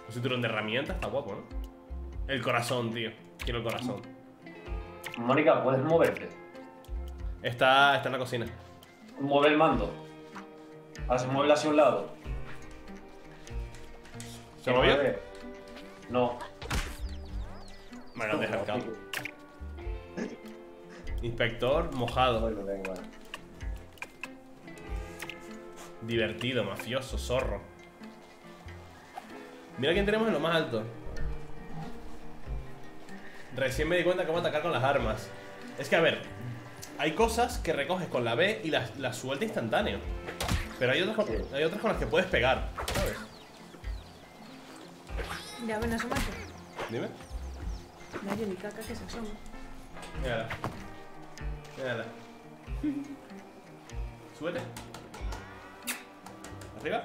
Un cinturón de herramientas, está guapo, ¿no? El corazón, tío. Quiero el corazón. Mónica, ¿puedes moverte? Está, está en la cocina. Mueve el mando. Haz mueble hacia un lado. ¿Se movió? No. Bueno, deja el cabo. Inspector mojado. Bueno, venga. Divertido, mafioso, zorro. Mira quién tenemos en lo más alto. Recién me di cuenta cómo atacar con las armas. Es que, a ver, hay cosas que recoges con la B y las, las suelta instantáneo. Pero hay otras, con, hay otras con las que puedes pegar, ¿sabes? Ya, ven, asómate. Dime. No, yo ni caca que se asoma. Mírala. Mírala. Súbete. Arriba.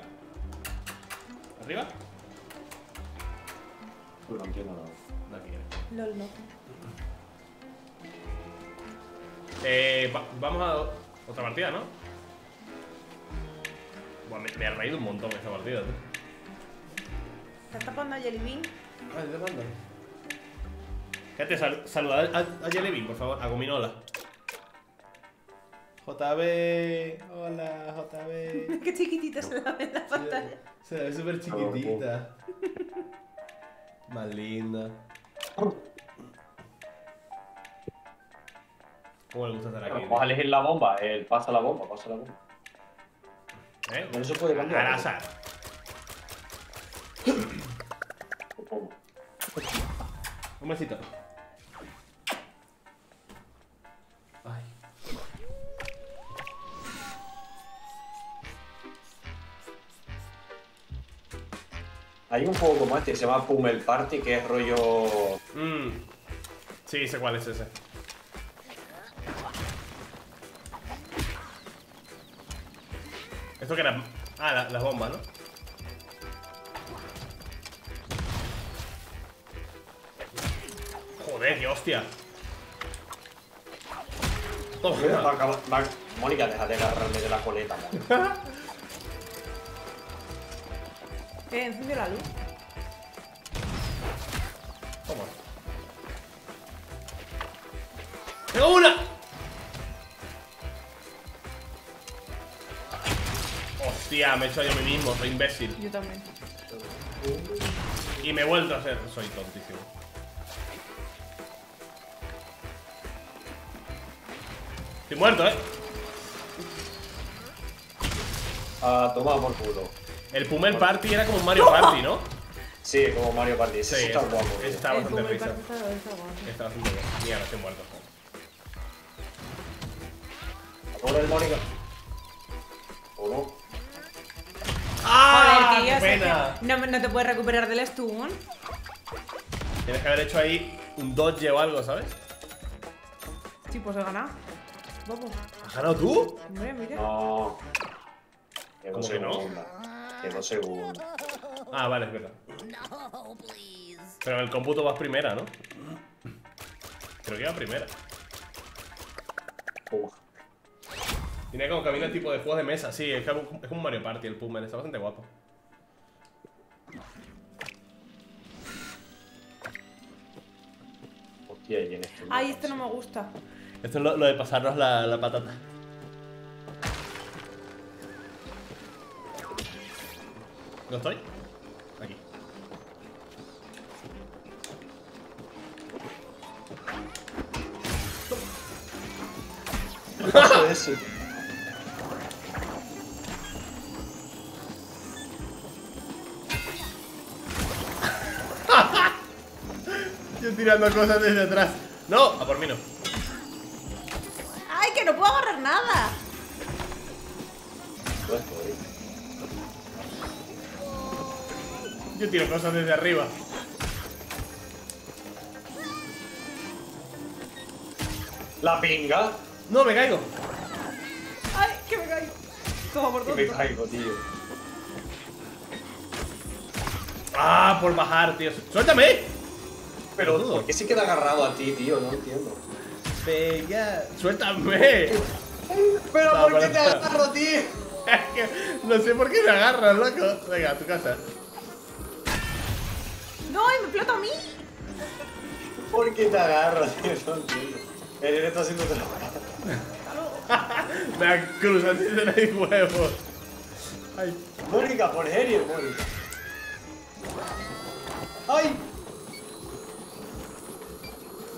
Arriba. Uy, no entiendo nada. No quiero. Lol, no. Eh, va, vamos a otra partida, ¿no? Buah, me, me ha reído un montón esta partida, tío. ¿Estás tapando a Jelly Bean? Ah, te mando. Fíjate, sal, saluda a, a Jelly Bean, por favor, a Gominola. J B, hola, J B. Qué chiquitita se la ve en la pantalla. Se la ve súper chiquitita. Más linda. ¿Cómo le gusta estar aquí? Vamos a elegir la bomba, el pasa la bomba, pasa la bomba. ¿Eh? Eso puede cambiar. Al azar. Un besito. Hay un juego como este que se llama Pummel Party, que es rollo... Mm. Sí, sé cuál es ese. Esto que era... Ah, las la bombas, ¿no? Joder, qué hostia. Mónica, deja de agarrarme de la coleta. Eh, encendió la luz. ¿Cómo? ¡Tengo una! Hostia, me he hecho yo a mí mismo, soy imbécil. Yo también. Y me he vuelto a hacer. Soy tontísimo. Estoy muerto, eh. Ah, toma por culo. El Pummel Party era como un Mario Party, ¿no? Sí, como Mario Party. Ese sí, está guapo. Ese está bastante risa. Está bastante bien. Mira, no estoy muerto. ¡Hola, el Mónica! ¿O no? ¡Ah! Joder, tío, ¡qué pena! O sea, no, no te puedes recuperar del stun. Tienes que haber hecho ahí un dodge o algo, ¿sabes? Sí, pues he ganado. Vamos. ¿Has ganado tú? Hombre, mira. No. ¿Cómo que no? Que no sé. Ah, vale, es verdad. Pero en el cómputo vas primera, ¿no? Creo que va primera. Uf. Tiene como camino el tipo de juegos de mesa. Sí, es como que es un Mario Party el Pummel. Está bastante guapo. Hostia, y en este... Ay, este no me gusta. Esto es lo, lo de pasarnos la, la patata. ¿No estoy? Aquí. ¿Qué pasa de eso? Yo tirando cosas desde atrás. ¡No! A por mí no. ¡Ay, que no puedo agarrar nada! No estoy. Yo tiro cosas desde arriba. La pinga. No, me caigo. Ay, que me caigo. Toma por todo. Me caigo, tío. Ah, por bajar, tío. ¡Suéltame! Pero, ¿por qué se queda agarrado a ti, tío? No entiendo. Pega. ¡Suéltame! Pero, no, ¿por qué te agarro, tío? No sé por qué me agarras, loco. Venga, a tu casa. ¡No! ¡Y me explota a mí! ¿Por qué te agarras, tío? El héroe está haciendo otra cosa. Me cruzas sin tener huevos. Ay. Mónica, por serio, Mónica. ¡Ay!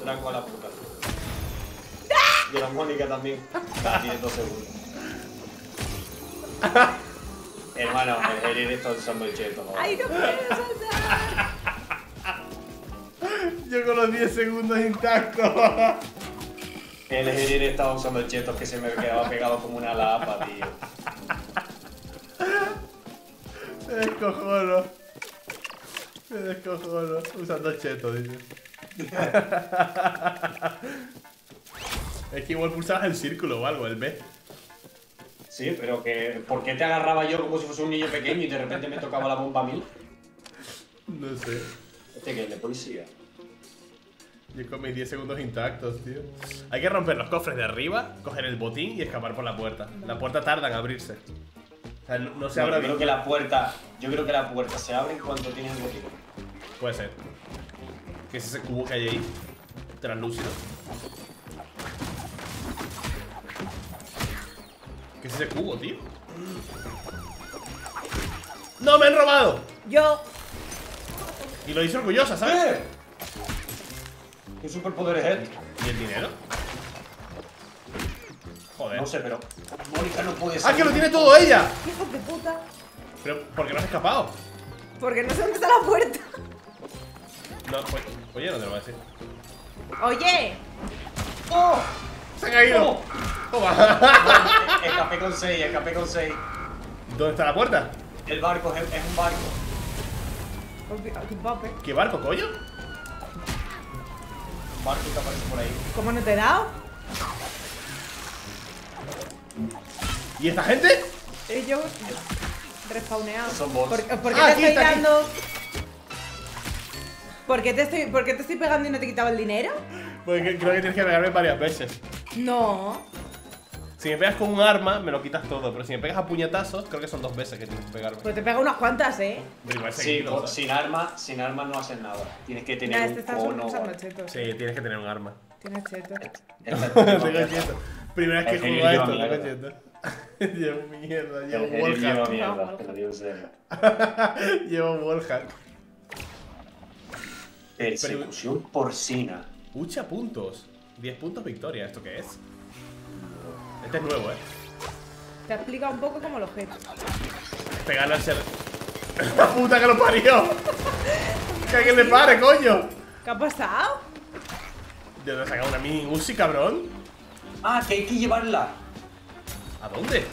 Tranco a la puta. ¡Ah! Y la Mónica también. Tiene dos segundos. Hermano, el héroe está usando el cheto. ¡Ay, no puedo saltar! Yo con los diez segundos intactos. El G D estaba usando chetos que se me quedaba pegado como una lapa, tío. Me descojono. Me descojono. Usando chetos, dice. Es que igual pulsabas el círculo o algo, el B. Sí, pero que... ¿Por qué te agarraba yo como si fuese un niño pequeño y de repente me tocaba la bomba a mí? No sé. Este que es de policía. Yo con mis diez segundos intactos, tío. Hay que romper los cofres de arriba, coger el botín y escapar por la puerta. La puerta tarda en abrirse. O sea, no, no se abre. Yo creo que la puerta, yo creo que la puerta se abre en cuanto tienes el botín. Puede ser. ¿Qué es ese cubo que hay ahí? Translúcido. ¿Qué es ese cubo, tío? ¡No, me han robado! Yo. Y lo hice orgullosa, ¿sabes? ¿Eh? ¿Qué superpoder es él? ¿Y el dinero? Joder. No sé, pero Mónica no puede ser. ¡Ah, que lo tiene todo ella! ¡Hijo de puta! ¿Pero por qué no has escapado? Porque no sé dónde está la puerta. No, pues, oye, no te lo voy a decir. ¡Oye! ¡Oh! ¡Se ha caído! Oh. Toma. Escapé con seis, escapé con seis. ¿Dónde está la puerta? El barco, es, es un barco. ¿Qué barco, coño? Un barco que aparece por ahí. ¿Cómo no te he dado? ¿Y esta gente? Ellos respawneados. Son bots. ¿Por, ¿por qué ah, te estoy dando? ¿Por qué te estoy, ¿Por qué te estoy pegando y no te he quitado el dinero? Porque creo que tienes que pegarme varias veces. No. Si me pegas con un arma, me lo quitas todo. Pero si me pegas a puñetazos, creo que son dos veces que tienes que pegarme. Pues te pega unas cuantas, ¿eh? Sí, no, sin arma, sin arma no hacen nada. Tienes que tener nah, un, este un no, cheto. Sí, tienes que tener un arma. Tienes cheto. Primera vez que juego esto, tengo cheto. Llevo mierda, llevo wallhack. Llevo mierda, te lo digo en serio. Llevo wallhack. Persecución porcina. Ucha puntos. diez puntos victoria, ¿esto qué es? Este es nuevo, eh. Te explica un poco como los objeto. Pegarle al ser. ¡La puta que lo parió! ¡Que alguien le pare, coño! ¿Qué ha pasado? ¿De dónde ha sacado una mini Uzi, cabrón? Ah, que hay que llevarla. ¿A dónde?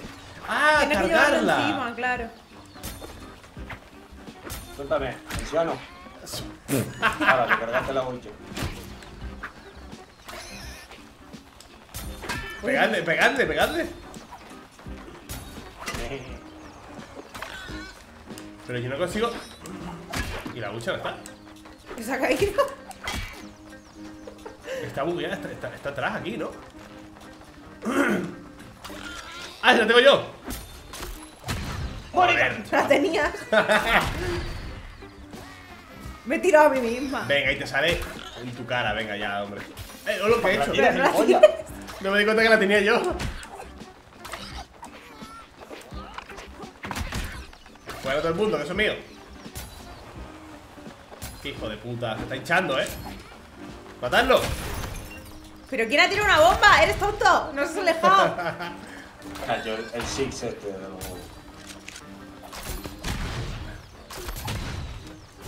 ¡Ah, tienes cargarla! Tienes que llevarla encima, claro. Suéltame, anciano. Ahora, te cargaste la bolcha. Pegadle, pegadle, pegadle. Pero yo no consigo. Y la bucha no está. Se ha caído. Está bugueada, está, está, está atrás aquí, ¿no? ¡Ah, la tengo yo! ¡Joder! ¡La tenías! Me he tirado a mí misma. Venga, y te sale en tu cara, venga ya, hombre. Eh, lo que he hecho. No me di cuenta que la tenía yo. Fuera todo el mundo, que eso es mío. Qué hijo de puta, se está hinchando, eh. ¡Matadlo! Pero ¿quién ha tirado una bomba? ¡Eres tonto! ¡No se ha alejado! Cayó el Six este.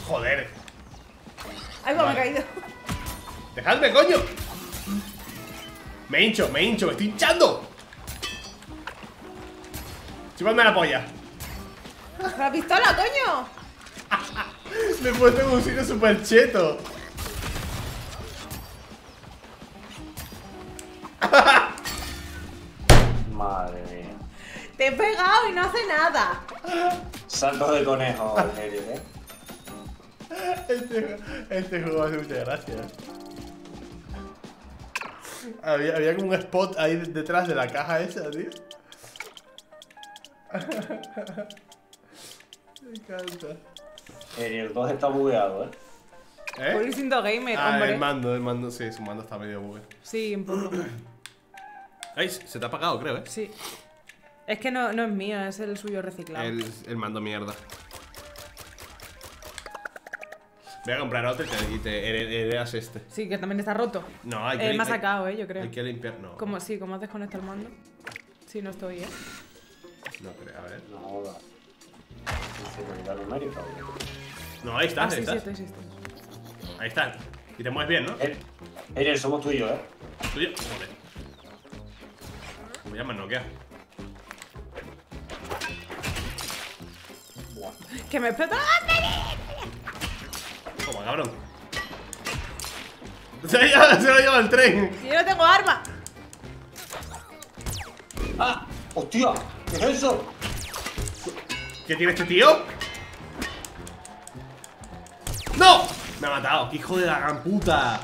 Joder. Ay, va, me ha caído. ¡Dejadme, coño! Me hincho, me hincho, me estoy hinchando. Chúpame la polla. ¡La pistola, coño! Me he puesto en un sitio super cheto. Madre mía. Te he pegado y no hace nada. Salto de conejo, Algerio, ¿eh? Este, este juego hace mucha gracia. Había, había como un spot ahí detrás de la caja esa, tío. Me encanta. El dos está bugueado, ¿eh? ¿Eh? Por instinto gamer, ah, hombre. El mando, el mando, sí, su mando está medio bugueado. Sí, un poco. Ay, se te ha apagado, creo, ¿eh? Sí. Es que no, no es mío, es el suyo reciclado. El, el mando mierda. Voy a comprar otro y te heredas este. Sí, que también está roto. No, hay que... Eh, me ha sacado, eh, yo creo. Hay que limpiar, no. ¿Cómo? Sí, ¿cómo haces con este el mando? Sí, no estoy, eh. No creo, a ver. No, va. No, ahí estás, ah, ahí sí, estás. Sí, sí, estoy, sí, estoy. Ahí están. Y te mueves bien, ¿no? Ariel, eh, eh, somos tú y yo, eh. ¿Tú y yo? Joder. Me llaman noquea. ¡Que me explotó la batería! Toma, cabrón. Se lo lleva, se lo lleva el tren. Yo no tengo arma. ¡Ah! ¡Hostia! ¿Qué es eso? ¿Qué tiene este tío? ¡No! Me ha matado, hijo de la gran puta.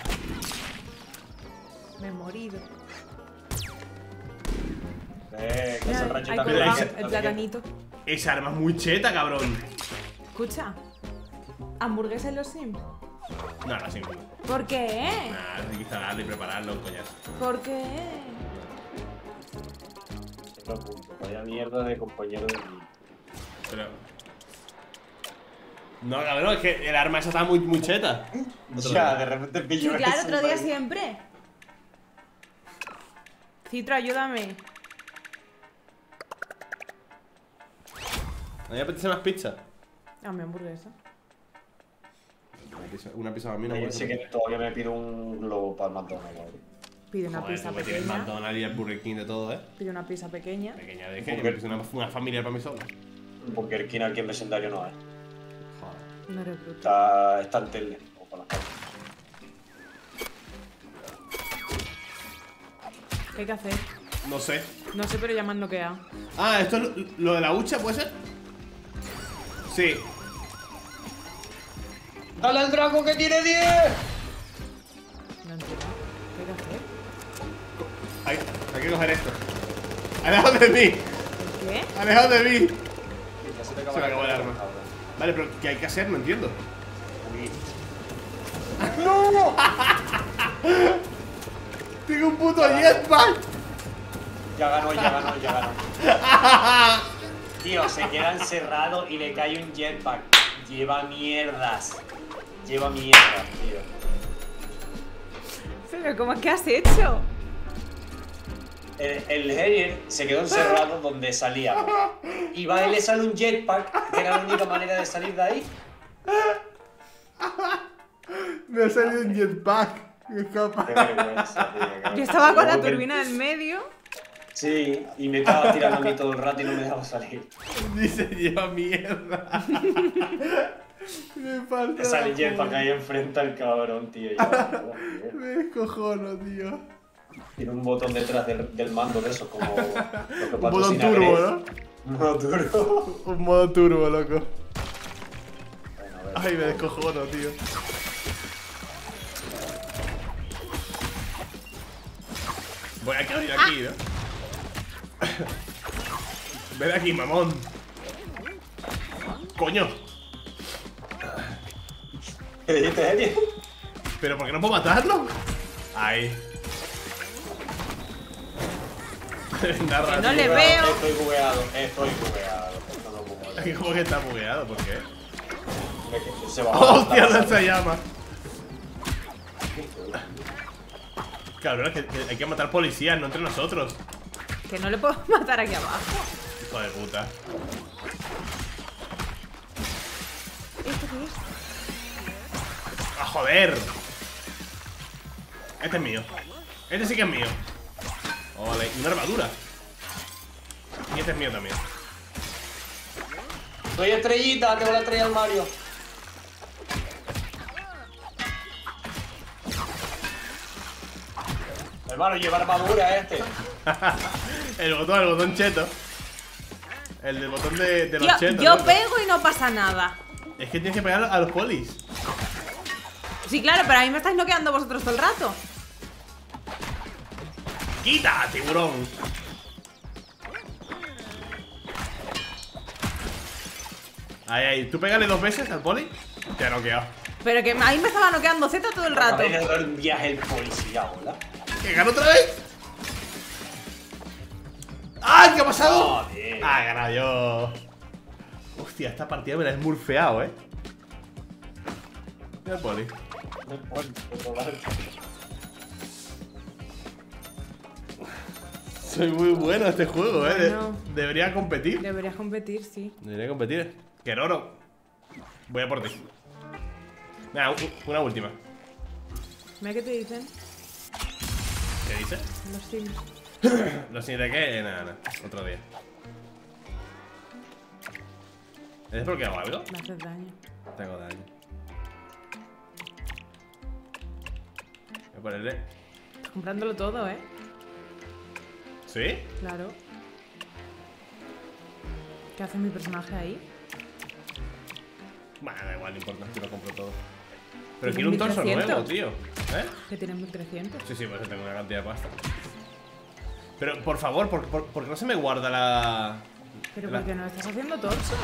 Me he morido. Eh, que es el rancho también. El platanito. Esa arma es muy cheta, cabrón. Escucha, hamburguesa en los Sims. No, no, Sims. ¿Por qué? Nah, hay que instalarlo y prepararlo, coñazo. ¿Por qué? No, punto. Vaya mierda de compañero de mí. Pero... No, cabrón, es que el arma esa está muy, muy cheta. Ya, de repente pillo. Sí, claro, otro día siempre. Citro, ayúdame. ¿A mí me apetece más pizza? A mí hamburguesa. Una pizza para mí no. Yo sí que todavía me pido un globo para el McDonald's, cabrón. Pide una Joder, pizza pequeña. El McDonald's y el Burger King de todo, ¿eh? Pide una pizza pequeña. Pequeña de qué, porque es una, una familia para mí sola. Un Burger King aquí en vecindario no hay. Joder. No eres bruto. Está, está en tele. ¿Qué hay que hacer? No sé. No sé, pero ya me han bloqueado. Ah, ¿esto es lo, lo de la hucha, puede ser? Sí. ¡Dale al drago que tiene diez! No entiendo. ¿Qué hay que hacer? Hay, hay que coger esto. ¡Alejaos de mí! ¿Qué? ¡Alejaos de mí! Ya se te acaba, se me acabó el arma. Vale, pero ¿qué hay que hacer? No entiendo. ¡No! ¡Tengo un puto jetpack! Ya ganó, ya ganó, ya ganó. Tío, se queda encerrado y le cae un jetpack. Lleva mierdas. Lleva mierdas, tío. Pero, ¿cómo es que has hecho? El, el Heyer se quedó encerrado donde salía. Y va y le sale un jetpack, que era la única manera de salir de ahí. Me ha salido un jetpack. Qué vergüenza, tío. Yo estaba con la turbina en medio. Sí, y me estaba tirando a mí todo el rato y no me dejaba salir. Dice, lleva mierda. Me falta. Te sale Jetpack ahí enfrente al cabrón, tío. Me descojono, tío. Tiene un botón detrás del, del mando de eso, como. Lo que un botón turbo, ¿no? Un modo turbo. Un modo turbo, loco. Bueno, a ver, ay, me descojono, tío. Voy a caer aquí, ¿no? Ven aquí, mamón. Coño. ¿Qué dijiste, Eddie? ¿Pero por qué no puedo matarlo? Ay. Narra, no le veo. Estoy bugueado, estoy bugueado. No ¿Cómo que está bugueado? ¿Por qué? Se va a oh, ¡hostia, no se llama! Cabrón, es que, que hay que matar policías, no entre nosotros. Que no le puedo matar aquí abajo. Hijo de puta. ¿Esto qué es? ¡Ah, joder! Este es mío. Este sí que es mío. Ole, una armadura. Y este es mío también. Soy estrellita, tengo la estrella al Mario. Hermano, lleva armadura este. El botón, el botón cheto. El del botón de, de los yo, chetos. Yo ¿no? pego y no pasa nada. Es que tienes que pegar a los polis. Sí, claro, pero a mí me estáis noqueando vosotros todo el rato. ¡Quita, tiburón! Ahí, ahí, tú pégale dos veces al poli. Te ha noqueado. Pero que a mí me estaba noqueando Z todo el rato. Un viaje el policía, hola. ¿Que gano otra vez? ¡Ay, qué ha pasado! Oh, ¡ah, he ganado yo! Hostia, esta partida me la he smurfeado, ¿eh? Mira el poli. Soy muy bueno a este juego, ¿eh? Bueno, De debería competir. Deberías competir, sí. Debería competir. ¡Qué roro! Voy a por ti. Nada, una última. Mira qué te dicen. ¿Qué dices? Los Sims. ¿Los Sims de qué? Nada, nada. Otro día. ¿Es porque hago algo? Me haces daño. Tengo daño. Voy a ponerle. Comprándolo todo, ¿eh? ¿Sí? Claro. ¿Qué hace mi personaje ahí? Bueno, da igual, no importa, yo lo compro todo. Pero quiero un torso nuevo, tío. ¿Eh? Que tienen mil trescientos. Sí, sí, pues yo tengo una cantidad de pasta. Pero, por favor, ¿por, por, por qué no se me guarda la...? Pero la... porque no estás haciendo torso.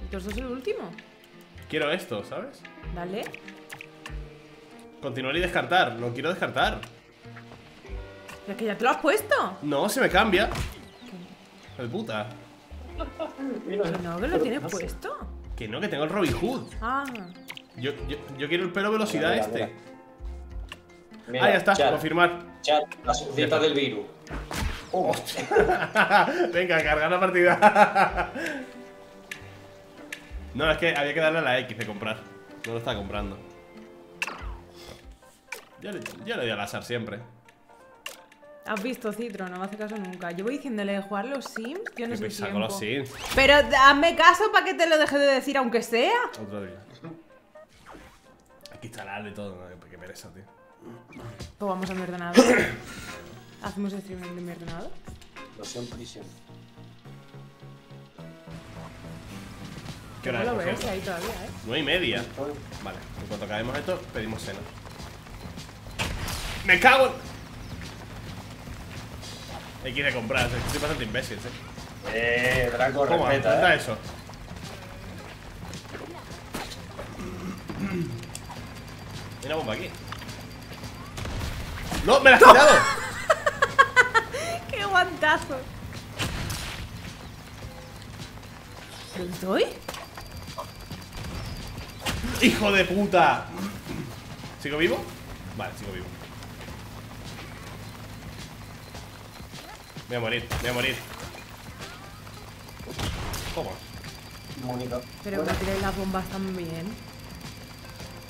El torso es el último. Quiero esto, ¿sabes? Dale. Continuar y descartar. Lo quiero descartar. Pero es que ya te lo has puesto. No, se me cambia. ¿Qué? De puta. Que no, que lo tienes puesto. Que no, que tengo el Robin Hood. Ah. Yo, yo, yo quiero el pelo velocidad mira, mira, este. Mira. Ah, ya está, chat, confirmar. Chat, la suceta del virus. Oh. Venga, cargar la partida. No, es que había que darle a la X de comprar. No lo está comprando. Yo le, yo le doy al azar siempre. Has visto, Citro, no me hace caso nunca. Yo voy diciéndole de jugar los Sims, yo no sé tiempo. Los Sims. Pero hazme caso para que te lo deje de decir, aunque sea. Otro día. Hay que instalarle y todo, ¿no? Qué pereza, tío. Pues vamos a mi ordenador. Hacemos streaming de mi ordenador. Lo sé, prisión. ¿Qué hora no es? Ahí todavía, ¿eh? nueve y media. Vale, en cuanto acabemos esto, pedimos cena. ¡Me cago en! Hay que ir a comprar, estoy bastante imbécil, ¿eh? Eh, Draco, respeta. ¿Cómo eso? Hay una bomba aquí. ¡No! ¡Me la has quitado! ¡Qué guantazo! ¿Te lo doy? ¡Hijo de puta! ¿Sigo vivo? Vale, sigo vivo. Voy a morir, voy a morir. ¿Cómo? Mónica. Pero que tiréis las bombas también.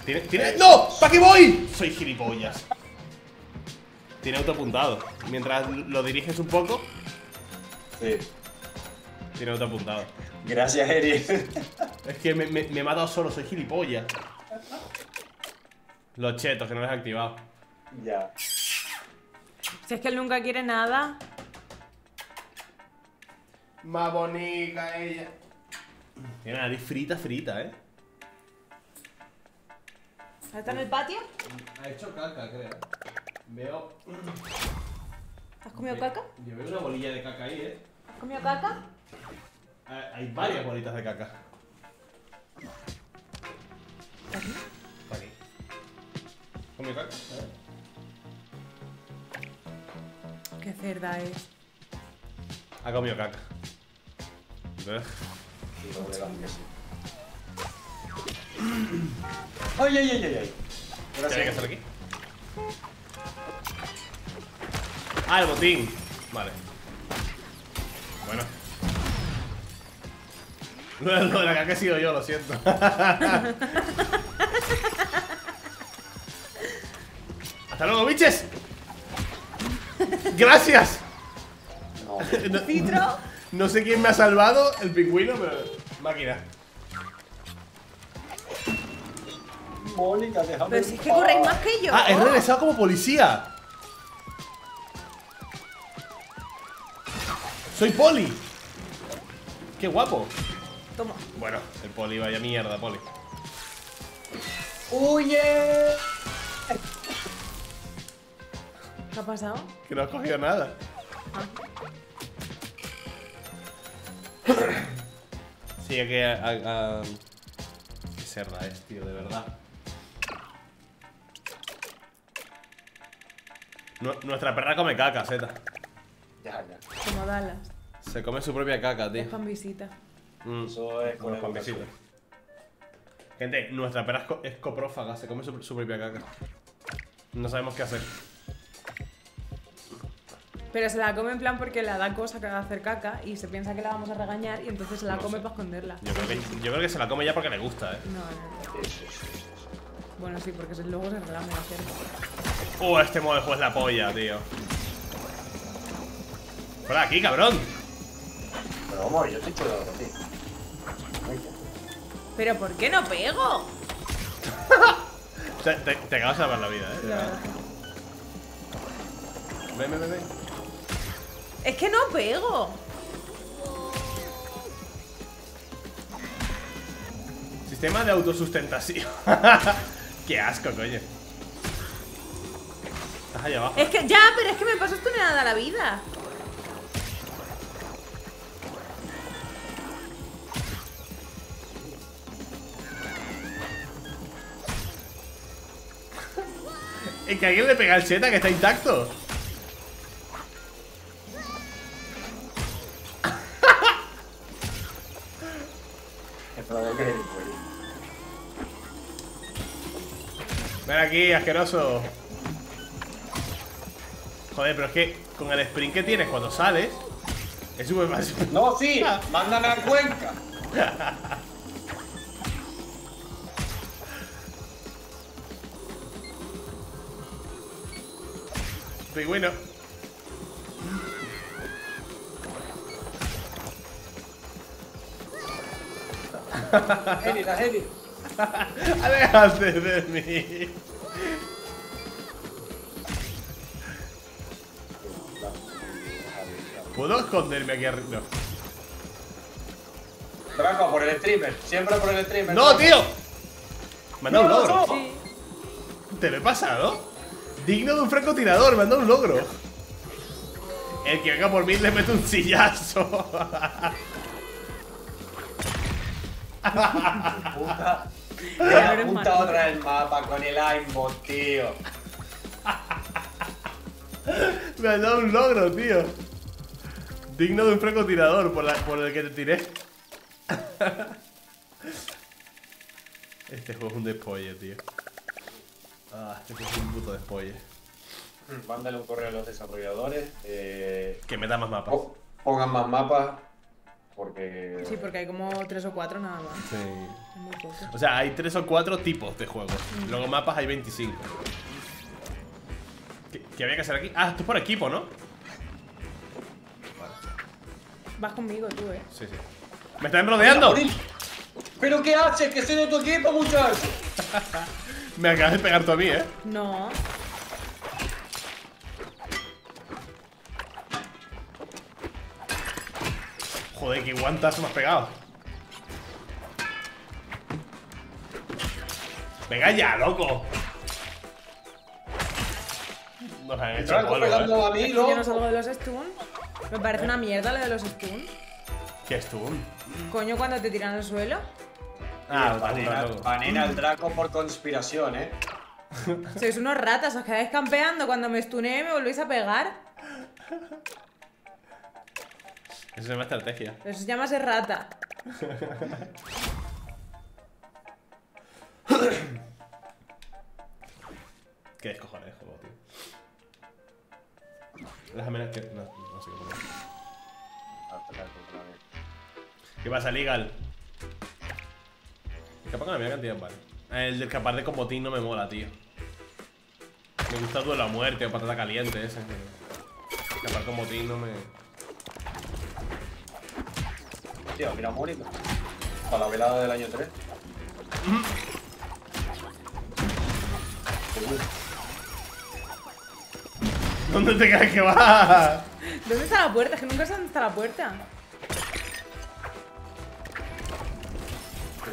¿Tiene, tiene? ¡No! ¡Para qué voy! Soy gilipollas. Tiene autoapuntado. Mientras lo diriges un poco. Sí. Tiene autoapuntado. Gracias, Eri. Es que me, me, me he matado solo, soy gilipollas. Los chetos que no los he activado. Ya. Si es que él nunca quiere nada. Más bonita ella. Tiene una nariz frita, frita, ¿eh? ¿Está en el patio? Ha hecho caca, creo. Veo... ¿Has comido caca? Yo veo una bolilla de caca ahí, ¿eh? ¿Has comido caca? Hay varias bolitas de caca. ¿Está aquí? Está aquí. ¿Has comido caca? Qué cerda es. Ha comido caca. Ay, ay, ay, ay, ay. Tiene que estar aquí. Ah, el botín. Vale. Bueno. Lo de la caca he sido yo, lo siento. ¡Hasta luego, biches! ¡Gracias! No, Citro. No sé quién me ha salvado, el pingüino, pero... Máquina. Mónica, déjame. Pero si es que corréis más que yo. Ah, he regresado como policía. Soy poli. Qué guapo. Toma. Bueno, el poli, vaya mierda, poli. ¡Huye! ¿Qué ha pasado? Que no has cogido nada. Ah. Sí, que, que cerda es, tío, de verdad. Nu nuestra perra come caca, Zeta. Ya, ya. Como Dallas. Se come su propia caca, tío. Es pan visita. Mm. Eso es con pan visita. Gente, nuestra perra es, co es coprófaga, se come su, su propia caca. No sabemos qué hacer. Pero se la come en plan porque la da cosa que va a hacer caca y se piensa que la vamos a regañar y entonces se la come para esconderla. Yo creo, que, yo creo que se la come ya porque le gusta, ¿eh? No, no, no. Bueno, sí, porque luego se reclama la cerda. Uh, este modo de juego es la polla, tío. ¡Por aquí, cabrón! Pero vamos, yo estoy chulo, tío. ¿Pero por qué no pego? te, te, te acabas de salvar la vida, ¿eh? No. Ven, ven, ven, ven. Es que no pego. Sistema de autosustentación. Qué asco, coño. Estás allá abajo. Es que ya, pero es que me pasas tú nada la vida. Es que alguien le pega el seta que está intacto. Ven aquí, asqueroso. Joder, pero es que con el sprint que tienes cuando sales es súper fácil. No, sí, mándame a Cuenca. Pingüino. Eli, la Eli. Aléjate de mí. ¿Puedo esconderme aquí arriba? Franco, por el streamer. Siempre por el streamer. ¡No, tío! Me han dado un logro. ¿Te lo he pasado? Digno de un francotirador, me han dado un logro. El que venga por mí le mete un sillazo. Puta. Me apunta otra vez el mapa con el aimbot, tío. Me han dado un logro, tío. Digno de un francotirador por, la, por el que te tiré. Este juego es un despolle, tío. Ah, este es un puto despolle. Mándale un correo a los desarrolladores. Eh, que me da más mapas. Pongan más mapas. Porque. Sí, porque hay como tres o cuatro nada más. Sí. Muy poco. O sea, hay tres o cuatro tipos de juegos. Mm. Luego mapas hay veinticinco. ¿Qué, ¿Qué había que hacer aquí? Ah, esto es por equipo, ¿no? Vale. Vas conmigo tú, eh. Sí, sí. ¡Me están rodeando! ¿Pero qué haces? Que soy de tu equipo, muchachos. Me acabas de pegar tú a mí, ¿eh? No. Joder, qué guantazo me has pegado. Venga ya, loco. Nos han hecho algo, ¿eh? ¿Es que yo no salgo de los stun? Me parece una mierda lo de los stun. ¿Qué stun? Coño, cuando te tiran al suelo. Ah, banen al Draco por conspiración, eh. Sois unos ratas, os quedáis campeando. Cuando me stuneé me volvéis a pegar. Eso se llama estrategia. Eso se llama ser rata. Qué descojones de juego, tío. Las amenazas que... No, no sé qué poner. ¿Qué pasa, Legal? Escapan con la misma cantidad, vale. El de escapar de combotín no me mola, tío. Me gusta duelo a muerte o patata caliente ese. Escapar con botín no me... Tío, mira, bonito. Para la velada del año tres. Mm. ¿Dónde te crees que vas? ¿Dónde está la puerta? Es que nunca sé dónde está la puerta.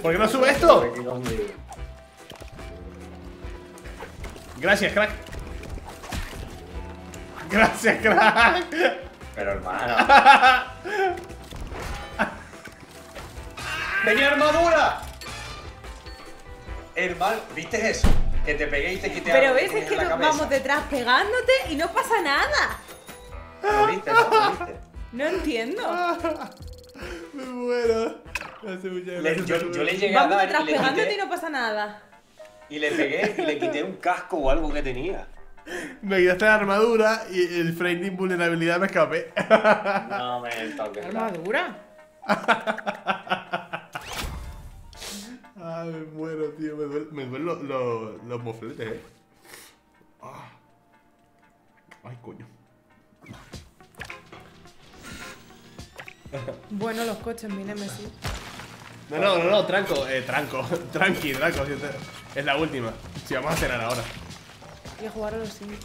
¿Por qué no sube esto? Gracias, crack. Gracias, crack. Pero hermano. ¡Tenía armadura! Hermano, ¿viste eso? Que te pegué y te quité. Pero ves, es que nos vamos detrás pegándote y no pasa nada. ¿Lo viste? ¿Lo viste? No entiendo. Me muero. Le, yo, yo le llegué Vamos a dar y, le quité, y no pasa nada. Y le pegué y le quité un casco o algo que tenía. Me quitaste la armadura y el frame de invulnerabilidad me escapé. No me toques. ¿Armadura? Ay, me muero, tío. Me duelen me duele los, los, los mofletes, eh. Ay, coño. Bueno, los coches, mírenme, sí. No, no, no, no, tranco, eh, tranco, tranqui, tranco, es la última. Si vamos a cenar ahora. Y a jugar a los Sims.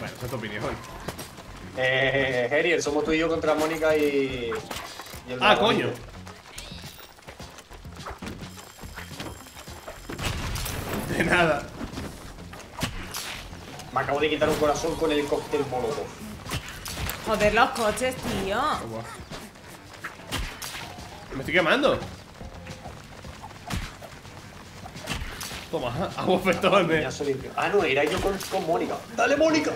Bueno, esa es tu opinión. Eh, Herier, somos tú y yo contra Mónica y... y el ah, coño. Bonito. De nada. Me acabo de quitar un corazón con el cóctel molotov. Joder, los coches, tío. Me estoy quemando. Toma, a bofetones. Ah, no, era yo con, con Mónica. ¡Dale, Mónica!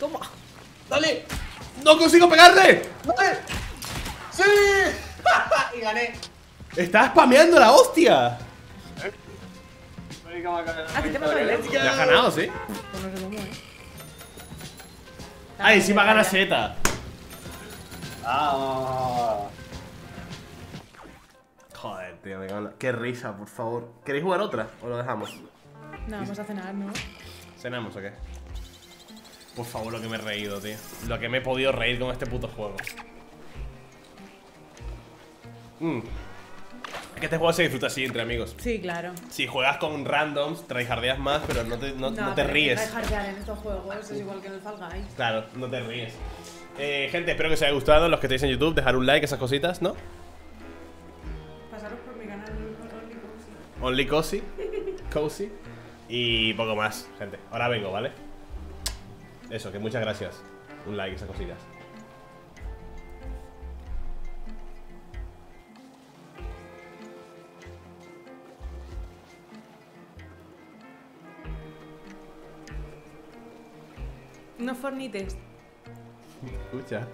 Toma. ¡Dale! ¡No consigo pegarle! ¡Dale! ¡Sí! Y gané. ¡Estás spameando la hostia! Mónica va a ganar. ¿A ti te va a ganar? Ya has ganado, sí. Ah, encima gana Z. Ah. Joder, tío, me cago en la... Qué risa, por favor. ¿Queréis jugar otra o lo dejamos? No, vamos a cenar, ¿no? ¿Cenamos o qué? Por favor, lo que me he reído, tío. Lo que me he podido reír con este puto juego. Mm. Es que este juego se disfruta así entre amigos. Sí, claro. Si juegas con randoms, tryhardeas más, pero no te, no, no, no te ríes. No tryhardear en estos juegos, es igual que en el Fall Guys. Claro, no te ríes. Eh, gente, espero que os haya gustado. Los que estáis en YouTube, dejar un like, esas cositas, ¿no? Pasaros por mi canal Only Cozy. Only Cozy. Cozy. Y poco más, gente. Ahora vengo, ¿vale? Eso, que muchas gracias. Un like, esas cositas. No fornites. Escucha.